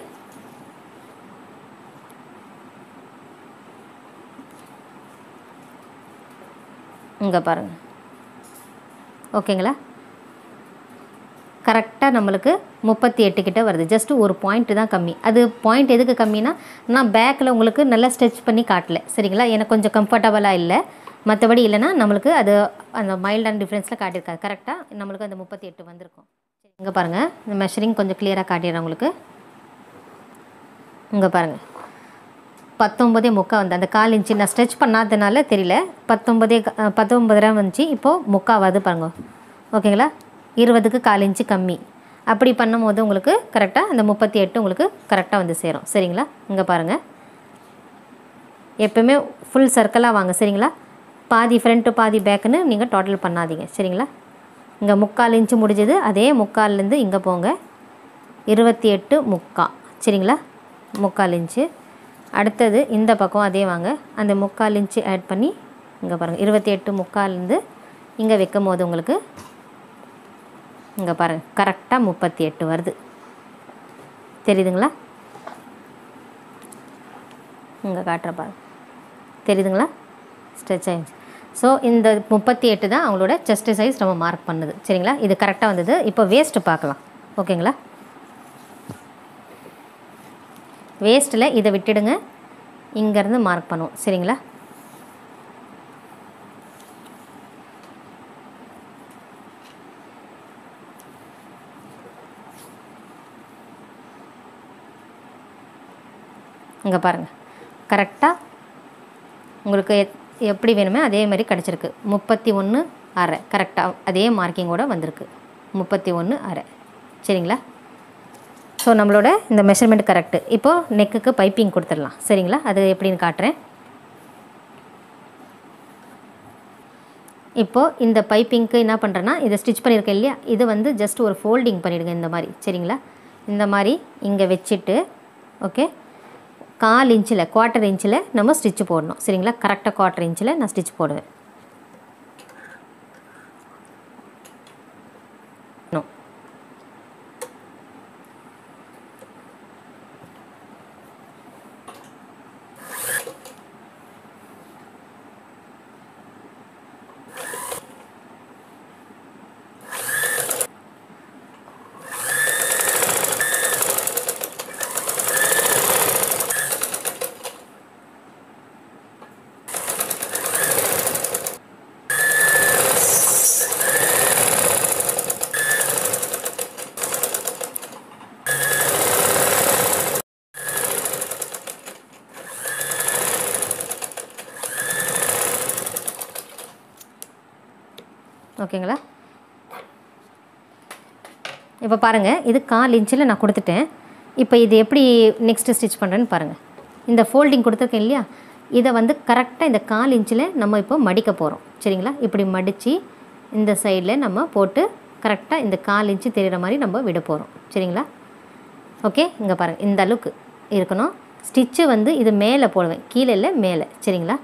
இங்க பாருங்க ஓகேங்களா கரெக்ட்டா நமக்கு 38 கிட்ட வருது just ஒரு பாயிண்ட் தான் கம்மி அது பாயிண்ட் எதுக்கு கம்மினா நான் பேக்ல உங்களுக்கு நல்ல ஸ்ட்ரெச் பண்ணி காட்டல சரிங்களா எனக்கு கொஞ்சம் கம்ஃபர்ட்டபிளா இல்ல மத்தபடி இல்லனா நமக்கு அது அந்த மைல்டான டிஃபரன்ஸ்ல காட்டிருக்காது கரெக்ட்டா நமக்கு அந்த 38 வந்திருக்கும் இங்க பாருங்க இந்த மெஷரிங் கொஞ்சம் கிளியரா காட்டிறேன் உங்களுக்கு இங்க பாருங்க 19.3 வந்து அந்த 4 இன்ச் நான் ஸ்ட்ரெச் பண்ணாதனால தெரியல 19.3 வந்துச்சு இப்போ 3/4 வந்து பாருங்க ஓகேங்களா 20 க்கு 4 இன்ச் கம்மி அப்படி பண்ணும்போது உங்களுக்கு கரெக்ட்டா அந்த 38 உங்களுக்கு கரெக்ட்டா வந்து சேரும் சரிங்களா இங்க பாருங்க எப்பவுமே ফুল சர்க்கிளா வாங்க சரிங்களா பாதி front பாதி back னு நீங்க டோட்டல் பண்ணாதீங்க சரிங்களா இங்க 3/4 இன்ச் முடிஞ்சது அதே 3/4 ல இருந்து இங்க போங்க 28.3 சரிங்களா 3/4 இன்ச் அடுத்து இந்த பக்கம் அதே வாங்க அந்த 3/4 இன்ச் ஆட் பண்ணி இங்க பாருங்க 28.3 ல இருந்து இங்க வைக்கும்போது உங்களுக்கு இங்க பாருங்க கரெக்ட்டா 38 வருது தெரியுதுங்களா இங்க காட்ற பாருங்க தெரியுதுங்களா ஸ்ட்ரெச் ஆயிடுச்சு சோ இந்த 38 தான் அவங்களோட chest size நம்ம மார்க் பண்ணுது சரிங்களா இது கரெக்ட்டா வந்தது இப்போ waist பார்க்கலாம் ஓகேங்களா waistல இத விட்டுடுங்க இங்க இருந்து மார்க் பண்ணுவோம் சரிங்களா இங்க பாருங்க கரெக்ட்டா உங்களுக்கு எப்படி வேணுமே அதே மாதிரி கடச்சிருக்கு 31.5 கரெக்ட்டா அதே மார்க்கிங்கோட வந்திருக்கு 31.5 சரிங்களா சோ நம்மளோட இந்த மெஷர்மென்ட் கரெக்ட் இப்போ நெக்குக்கு பைப்பிங் கொடுத்துறலாம் சரிங்களா அது எப்படின்னு காட்றேன் இப்போ இந்த பைப்பிங்க்கு என்ன பண்றேன்னா இத ஸ்டிட்ச் பண்ணிருக்கேன் இல்லையா இது வந்து just ஒரு ஃபோல்டிங் பண்ணிடுங்க இந்த மாதிரி சரிங்களா இந்த மாதிரி இங்க வெச்சிட்டு ஓகே 4 இன்ச்ல 1/4 இன்ச்ல நம்ம ஸ்டிட்ச் போடணும் சரிங்களா கரெக்ட்டா 1/4 இன்ச்ல நான் ஸ்டிட்ச் போடுவேன் ஓகேங்களா இப்போ பாருங்க இது 4 இன்ச்ல நான் கொடுத்துட்டேன் இப்போ இது எப்படி நெக்ஸ்ட் ஸ்டிட்ச் பண்றேன்னு பாருங்க இந்த ஃபோல்டிங் கொடுத்திருக்கேன் இல்லையா இத வந்து கரெக்ட்டா இந்த 4 இன்ச்ல நம்ம இப்போ மடிக்க போறோம் சரிங்களா இப்படி மடிச்சி இந்த சைடுல நம்ம போட்டு கரெக்டாக இந்த 4 இன்ச்சு தெரிகிற மாதிரி நம்ம விட போகிறோம். சரிங்களா? ஓகே, இங்கே பாருங்கள் இந்த அளவுக்கு இருக்கணும். ஸ்டிச்சு வந்து இது மேலே போடுவேன், கீழே இல்லை மேலே. சரிங்களா?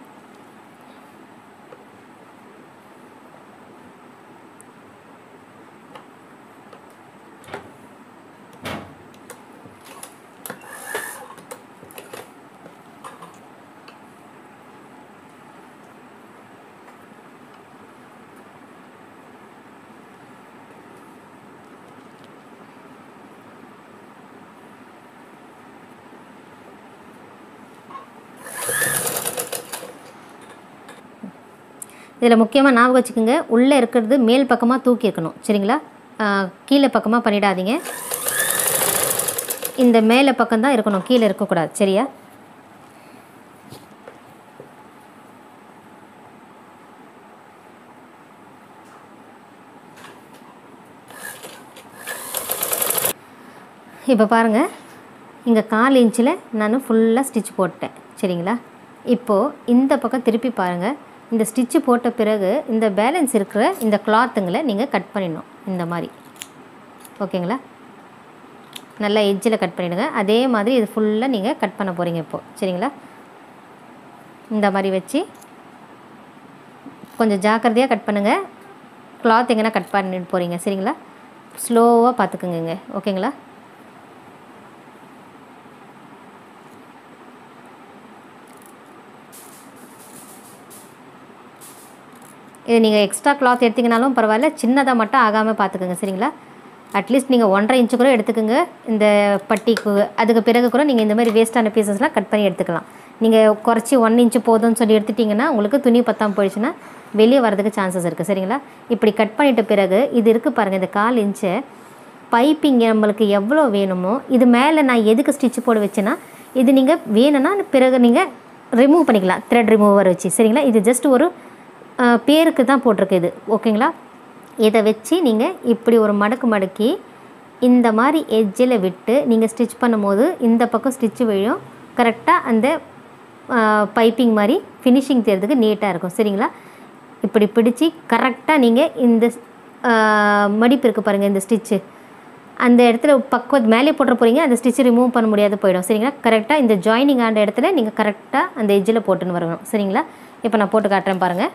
இதில் முக்கியமாக ஞாபகம் வச்சுக்கோங்க, உள்ளே இருக்கிறது மேல் பக்கமாக தூக்கி இருக்கணும். சரிங்களா? கீழே பக்கமாக பண்ணிடாதீங்க. இந்த மேலே பக்கம்தான் இருக்கணும், கீழே இருக்கக்கூடாது. சரியா? இப்போ பாருங்கள், இங்கே 4 இன்ச்சில் நான் ஃபுல்லாக ஸ்டிச் போட்டேன். சரிங்களா? இப்போது இந்த பக்கம் திருப்பி பாருங்கள். இந்த ஸ்டிச்சு போட்ட பிறகு இந்த பேலன்ஸ் இருக்கிற இந்த கிளாத்துங்களை நீங்கள் கட் பண்ணிடணும் இந்த மாதிரி. ஓகேங்களா? நல்லா எட்ஜில் கட் பண்ணிவிடுங்க. அதே மாதிரி இது ஃபுல்லாக நீங்கள் கட் பண்ண போகிறீங்க இப்போது. சரிங்களா? இந்த மாதிரி வச்சு கொஞ்சம் ஜாக்கிரதையாக கட் பண்ணுங்கள். கிளாத் எங்கன்னா கட் பண்ணிட்டு போகிறீங்க. சரிங்களா? ஸ்லோவாக பார்த்துக்குங்க. ஓகேங்களா? இது நீங்கள் எக்ஸ்ட்ரா கிளாத் எடுத்திங்கனாலும் பரவாயில்ல, சின்னதாக மட்டும் ஆகாமல் பார்த்துக்குங்க. சரிங்களா? அட்லீஸ்ட் நீங்கள் 1.5 இன்ச்சு கூட எடுத்துக்கோங்க இந்த பட்டிக்கு. அதுக்கு பிறகு கூட நீங்கள் இந்த மாதிரி வேஸ்ட்டான பீசஸ்லாம் கட் பண்ணி எடுத்துக்கலாம். நீங்கள் குறைச்சி 1 இன்ச்சு போதும்னு சொல்லி எடுத்துட்டிங்கன்னா உங்களுக்கு துணி பத்தாமல் போயிடுச்சுன்னா வெளியே வரதுக்கு சான்சஸ் இருக்குது. சரிங்களா? இப்படி கட் பண்ணிட்ட பிறகு இது இருக்குது பாருங்கள், இந்த 4 இன்ச்சை பைப்பிங் நம்மளுக்கு எவ்வளோ வேணுமோ. இது மேலே நான் எதுக்கு ஸ்டிச் போட வச்சேன்னா, இது நீங்கள் வேணும்னா பிறகு நீங்கள் ரிமூவ் பண்ணிக்கலாம் த்ரெட் ரிமூவர் வச்சு. சரிங்களா? இது ஜஸ்ட் ஒரு பேருக்கு தான் போட்டிருக்கு இது. ஓகேங்களா? இதை வச்சு நீங்கள் இப்படி ஒரு மடக்கு மடக்கி இந்த மாதிரி எட்ஜில் விட்டு நீங்கள் ஸ்டிச் பண்ணும்போது இந்த பக்கம் ஸ்டிச்சு விழும் கரெக்டாக. அந்த பைப்பிங் மாதிரி ஃபினிஷிங் தேர்றதுக்கு நீட்டாக இருக்கும். சரிங்களா? இப்படி பிடிச்சி கரெக்டாக நீங்கள் இந்த மடிப்பு இருக்குது பாருங்கள், இந்த ஸ்டிச்சு அந்த இடத்துல பக்கம் மேலே போட்டுற போகிறீங்க, அந்த ஸ்டிச்சு ரிமூவ் பண்ண முடியாது போயிடும். சரிங்களா? கரெக்டாக இந்த ஜாயினிங் ஆன இடத்துல நீங்கள் கரெக்டாக அந்த எட்ஜில் போட்டுன்னு வரணும். சரிங்களா? இப்போ நான் போட்டு காட்டுறேன் பாருங்கள்.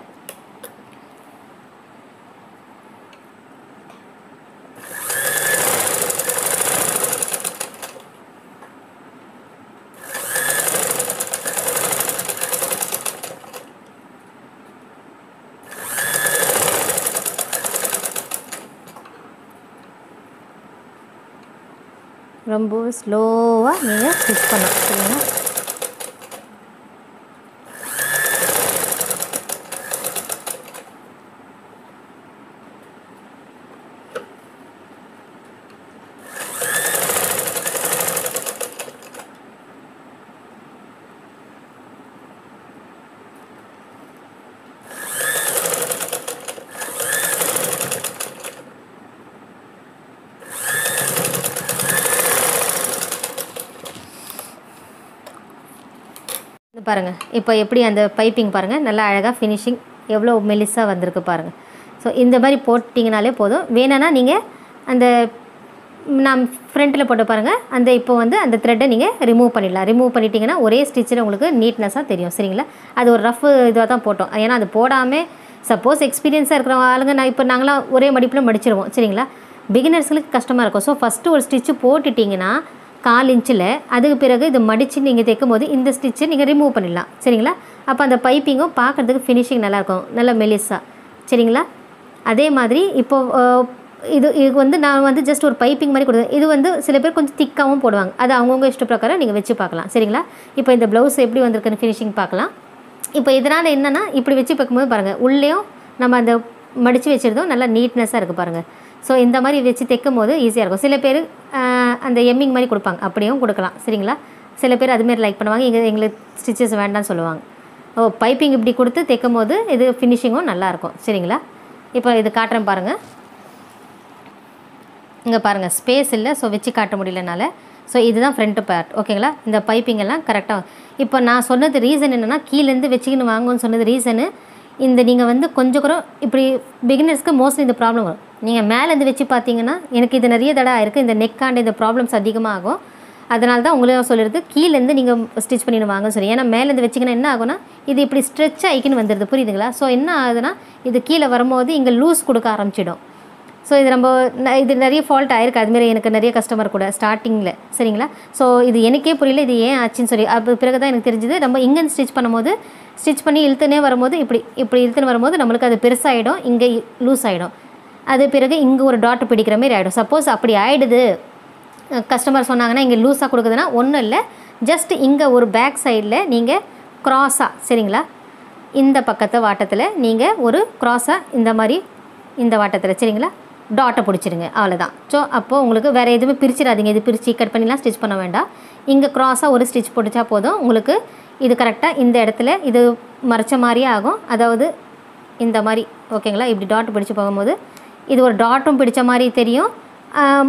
ரொம்ப ஸ்லோவாக நீங்கள் ஸ்டிச் பண்ணணும். சரிங்களா? பாருங்கள் இப்போ எப்படி அந்த பைப்பிங் பாருங்கள், நல்லா அழகாக ஃபினிஷிங் எவ்வளோ மெலிசாக வந்திருக்கு பாருங்கள். ஸோ இந்த மாதிரி போட்டிங்கனாலே போதும். வேணும்னா நீங்கள் அந்த நான் ஃப்ரண்ட்டில் போட்டு பாருங்கள், அந்த இப்போ வந்து அந்த த்ரெட்டை நீங்கள் ரிமூவ் பண்ணிடலாம். ரிமூவ் பண்ணிட்டீங்கன்னா ஒரே ஸ்டிச்சில் உங்களுக்கு நீட்னஸாக தெரியும். சரிங்களா? அது ஒரு ரஃப் இதுவாக தான் போட்டோம். ஏன்னா அது போடாமல் சப்போஸ் எக்ஸ்பீரியன்ஸாக இருக்கிற ஆளுங்க நான் இப்போ நாங்களாம் ஒரே மடிப்பில் மடிச்சிடுவோம். சரிங்களா? பிகினர்ஸ்களுக்கு கஷ்டமாக இருக்கும். ஸோ ஃபஸ்ட்டு ஒரு ஸ்டிச்சு போட்டுட்டிங்கன்னா 4 இன்ச்சில், அதுக்கு பிறகு இது மடித்து நீங்கள் தைக்கும் போது இந்த ஸ்டிச்சை நீங்கள் ரிமூவ் பண்ணிடலாம். சரிங்களா? அப்போ அந்த பைப்பிங்கும் பார்க்குறதுக்கு ஃபினிஷிங் நல்லாயிருக்கும், நல்லா மெலிசா. சரிங்களா? அதே மாதிரி இப்போது இது வந்து நான் வந்து ஜஸ்ட் ஒரு பைப்பிங் மாதிரி கொடுத்தேன். இது வந்து சில பேர் கொஞ்சம் திக்காகவும் போடுவாங்க, அது அவங்கவுங்க இஷ்ட பிரகாரம் நீங்கள் வச்சு பார்க்கலாம். சரிங்களா? இப்போ இந்த ப்ளவுஸ் எப்படி வந்திருக்குன்னு ஃபினிஷிங் பார்க்கலாம். இப்போ இதனால் என்னென்னா இப்படி வச்சு பார்க்கும்போது பாருங்கள், உள்ளேயும் நம்ம அந்த மடித்து வச்சுருந்தோம் நல்லா நீட்னஸாக இருக்குது பாருங்கள். ஸோ இந்த மாதிரி வச்சு தைக்கும் போது ஈஸியாக இருக்கும். சில பேர் அந்த எம்மிங் மாதிரி கொடுப்பாங்க, அப்படியும் கொடுக்கலாம். சரிங்களா? சில பேர் அதுமாரி லைக் பண்ணுவாங்க, எங்களுக்கு ஸ்டிச்சஸ் வேண்டாம்னு சொல்லுவாங்க. ஓ, பைப்பிங் இப்படி கொடுத்து தைக்கும் போது இது ஃபினிஷிங்கும் நல்லாயிருக்கும். சரிங்களா? இப்போ இது காட்டுறேன் பாருங்கள். இங்கே பாருங்கள் ஸ்பேஸ் இல்லை, ஸோ வச்சு காட்ட முடியலனால. ஸோ இதுதான் ஃப்ரண்ட்டு பார்ட். ஓகேங்களா? இந்த பைப்பிங் எல்லாம் கரெக்டாக. இப்போ நான் சொன்னது ரீசன் என்னென்னா, கீழேருந்து வச்சுக்கின்னு வாங்கன்னு சொன்னது ரீசனு இந்த. நீங்கள் வந்து கொஞ்சம் கூட இப்படி பிகினர்ஸ்க்கு மோஸ்ட்லி இந்த ப்ராப்ளம் வரும். நீங்கள் மேலேருந்து வச்சு பார்த்தீங்கன்னா எனக்கு இது நிறைய தடவை இருக்குது, இந்த நெக் ஆண்டு இந்த ப்ராப்ளம்ஸ் அதிகமாகும். அதனால தான் உங்களுக்கு சொல்கிறது கீழேருந்து நீங்கள் ஸ்டிச் பண்ணிடுவாங்க சொல்லி. ஏன்னா மேலேருந்து வச்சிங்கன்னா என்ன ஆகும்னா இது இப்படி ஸ்ட்ரெச் ஆகிக்குன்னு வந்துடுது, புரியுதுங்களா? ஸோ என்ன ஆகுதுன்னா இது கீழே வரும்போது இங்கே லூஸ் கொடுக்க ஆரம்பிச்சிடும். ஸோ இது நம்ம இது நிறைய ஃபால்ட் ஆயிருக்கு, அதுமாரி எனக்கு நிறைய கஸ்டமர் கூட ஸ்டார்டிங்கில், சரிங்களா? ஸோ இது எனக்கே புரியல இது ஏன் ஆச்சுன்னு சொல்லி. அது பிறகு தான் எனக்கு தெரிஞ்சுது நம்ம இங்கேருந்து ஸ்டிச் பண்ணும்போது ஸ்டிச் பண்ணி இழுத்துனே வரும்போது இப்படி இழுத்துன்னு வரும்போது நம்மளுக்கு அது பெருசாகிடும், இங்கே லூஸ் ஆகிடும். அது பிறகு இங்கே ஒரு டாட் பிடிக்கிற மாதிரி ஆகிடும். சப்போஸ் அப்படி ஆகிடுது கஸ்டமர் சொன்னாங்கன்னா இங்கே லூஸாக கொடுக்குதுன்னா ஒன்றும் இல்லை, ஜஸ்ட் இங்கே ஒரு பேக் சைடில் நீங்கள் க்ராஸாக, சரிங்களா, இந்த பக்கத்து வாட்டத்தில் நீங்கள் ஒரு க்ராஸாக இந்த மாதிரி இந்த வாட்டத்தில், சரிங்களா, டாட்டை பிடிச்சிடுங்க, அவ்வளோதான். ஸோ அப்போது உங்களுக்கு வேறு எதுவுமே பிரிச்சிடாதீங்க, இது பிரித்து கட் பண்ணிலாம் ஸ்டிச் பண்ண வேண்டாம். இங்கே க்ராஸாக ஒரு ஸ்டிச் பிடிச்சா போதும், உங்களுக்கு இது கரெக்டாக இந்த இடத்துல இது மறைச்ச மாதிரியே ஆகும். அதாவது இந்த மாதிரி, ஓகேங்களா, இப்படி டாட் பிடிச்சி போகும்போது இது ஒரு டாட்டும் பிடித்த மாதிரி தெரியும்.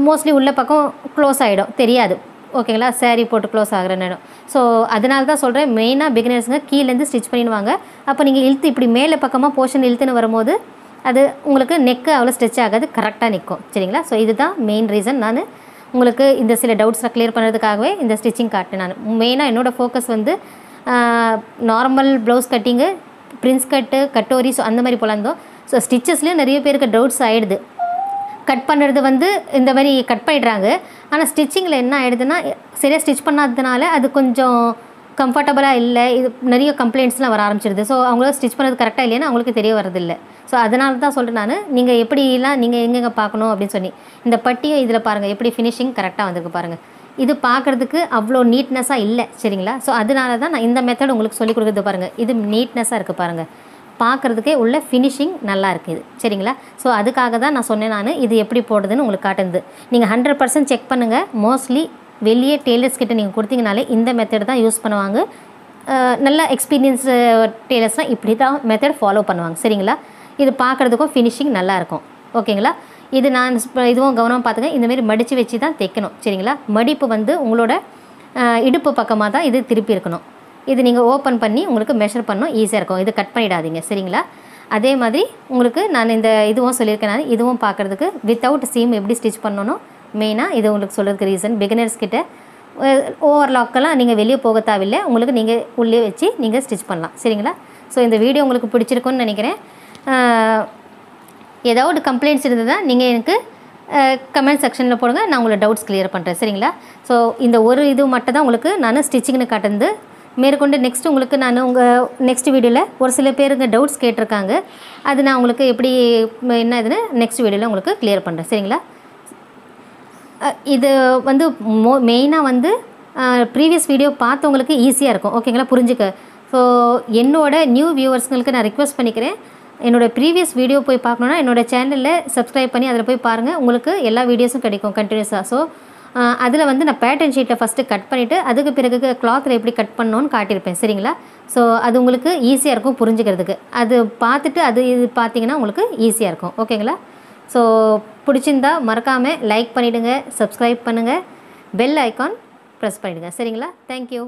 மோஸ்ட்லி உள்ள பக்கம் க்ளோஸ் ஆகிடும், தெரியாது, ஓகேங்களா, சேரீ போட்டு க்ளோஸ் ஆகிற நேரம். ஸோ அதனால தான் சொல்கிறேன், மெயினாக பிகினர்ஸுங்க கீழேருந்து ஸ்டிச் பண்ணிடுவாங்க. அப்போ நீங்கள் இழுத்து இப்படி மேலே பக்கமாக போர்ஷன் இழுத்துன்னு வரும்போது அது உங்களுக்கு நெக்கு அவ்வளோ ஸ்ட்ரெச் ஆகாது, கரெக்டாக நிற்கும், சரிங்களா? ஸோ இதுதான் மெயின் ரீசன். நான் உங்களுக்கு இந்த சில டவுட்ஸில் கிளியர் பண்ணுறதுக்காகவே இந்த ஸ்டிச்சிங் காட்டினேன். நான் மெயினாக என்னோடய ஃபோக்கஸ் வந்து normal blouse cutting, prince cut, katori, so அந்த மாதிரி போல இருந்தோம். ஸோ ஸ்டிச்சஸ்லேயும் நிறைய பேருக்கு டவுட்ஸ் ஆகிடுது. கட் பண்ணுறது வந்து இந்த மாதிரி கட் பண்ணிடுறாங்க, ஆனால் ஸ்டிச்சிங்கில் என்ன ஆகிடுதுன்னா சரியாக ஸ்டிச் பண்ணாததுனால அது கொஞ்சம் கம்ஃபர்டபுளாக இல்லை, இது நிறைய கம்ப்ளைண்ட்ஸ்லாம் வர ஆரம்பிச்சிடுது. ஸோ அவங்களுக்கு ஸ்டிச் பண்ணுறது கரெக்டாக இல்லைன்னு அவங்களுக்கு தெரிய வரதில்லை. ஸோ அதனால தான் சொல்கிறேன் நான், நீங்கள் எப்படிலாம் நீங்கள் எங்கெங்கே பார்க்கணும் அப்படின்னு சொல்லி. இந்த பட்டியும் இதில் பாருங்கள் எப்படி ஃபினிஷிங் கரெக்டாக வந்துருக்கு பாருங்கள், இது பார்க்குறதுக்கு அவ்வளோ நீட்னஸாக இல்லை, சரிங்களா? ஸோ அதனால தான் நான் இந்த மெத்தட் உங்களுக்கு சொல்லிக் கொடுக்குறது பாருங்கள், இது நீட்னஸாக இருக்குது பாருங்கள், பார்க்குறதுக்கே உள்ள ஃபினிஷிங் நல்லா இருக்குது, சரிங்களா? ஸோ அதுக்காக தான் நான் சொன்னேன் நான் இது எப்படி போடுதுன்னு உங்களுக்கு காட்டுது. நீங்கள் 100% செக் பண்ணுங்கள். மோஸ்ட்லி வெளியே டெய்லர்ஸ் கிட்ட நீங்கள் கொடுத்தீங்கனாலே இந்த மெத்தட் தான் யூஸ் பண்ணுவாங்க. நல்ல எக்ஸ்பீரியன்ஸ் டெய்லர்ஸ்னால் இப்படி தான் மெத்தட் ஃபாலோ பண்ணுவாங்க, சரிங்களா? இது பார்க்குறதுக்கும் ஃபினிஷிங் நல்லாயிருக்கும், ஓகேங்களா? இது நான் இதுவும் கவனமாக பார்த்துங்க, இந்தமாரி மடித்து வச்சு தான் தைக்கணும், சரிங்களா? மடிப்பு வந்து உங்களோட இடுப்பு பக்கமாக தான் இது திருப்பி இருக்கணும். இது நீங்கள் ஓப்பன் பண்ணி உங்களுக்கு மெஷர் பண்ணணும், ஈஸியாக இருக்கும். இது கட் பண்ணிடாதீங்க, சரிங்களா? அதே மாதிரி உங்களுக்கு நான் இந்த இதுவும் சொல்லியிருக்கேன் நான், இதுவும் பார்க்குறதுக்கு வித்தவுட் சீம் எப்படி ஸ்டிச் பண்ணணும், மெயினாக இது உங்களுக்கு சொல்கிறதுக்கு ரீசன். பிகினர்ஸ்கிட்ட ஓவர்லாக்கெல்லாம் நீங்கள் வெளியே போக தேவையில்லை, உங்களுக்கு நீங்கள் உள்ளே வச்சு நீங்கள் ஸ்டிச் பண்ணலாம், சரிங்களா? ஸோ இந்த வீடியோ உங்களுக்கு பிடிச்சிருக்குன்னு நினைக்கிறேன். ஏதாவது கம்ப்ளைண்ட்ஸ் இருந்ததுன்னா நீங்கள் எனக்கு கமெண்ட் செக்ஷனில் போடுங்க, நான் உங்களை டவுட்ஸ் கிளியர் பண்ணுறேன், சரிங்களா? ஸோ இந்த ஒரு இது மட்டும் தான் உங்களுக்கு நான் ஸ்டிச்சிங்னு காட்டுறது. மேற்கொண்டு நெக்ஸ்ட் உங்களுக்கு நான் உங்கள் நெக்ஸ்ட் வீடியோவில் ஒரு சில பேருக்கு டவுட்ஸ் கேட்டிருக்காங்க, அது நான் உங்களுக்கு எப்படி என்ன இதுன்னு நெக்ஸ்ட் வீடியோவில் உங்களுக்கு கிளியர் பண்ணுறேன், சரிங்களா? இது வந்து மெயினாக வந்து ப்ரீவியஸ் வீடியோ பார்த்தவங்களுக்கு ஈஸியாக இருக்கும், ஓகேங்களா, புரிஞ்சுக்க. ஸோ என்னோடய நியூ வியூவர்ஸ்ங்களுக்கு நான் ரிக்வெஸ்ட் பண்ணிக்கிறேன், என்னோடய ப்ரீவியஸ் வீடியோ போய் பார்க்கணுன்னா என்னோடய சேனலில் சப்ஸ்கிரைப் பண்ணி அதில் போய் பாருங்கள், உங்களுக்கு எல்லா வீடியோஸும் கிடைக்கும் கண்டினியூஸாக. ஸோ அதில் வந்து நான் பேட்டர்ன் ஷீட்டை ஃபஸ்ட்டு கட் பண்ணிவிட்டு அதுக்கு பிறகு கிளாத்தில் எப்படி கட் பண்ணணும்னு காட்டியிருப்பேன், சரிங்களா? ஸோ அது உங்களுக்கு ஈஸியாக இருக்கும் புரிஞ்சுக்கிறதுக்கு, அது பார்த்துட்டு அது இது பார்த்தீங்கன்னா உங்களுக்கு ஈஸியாக இருக்கும், ஓகேங்களா? ஸோ பிடிச்சிருந்தா மறக்காமல் லைக் பண்ணிவிடுங்க, சப்ஸ்கிரைப் பண்ணுங்கள், பெல் ஐக்கான் ப்ரெஸ் பண்ணிவிடுங்க, சரிங்களா? தேங்க்யூ.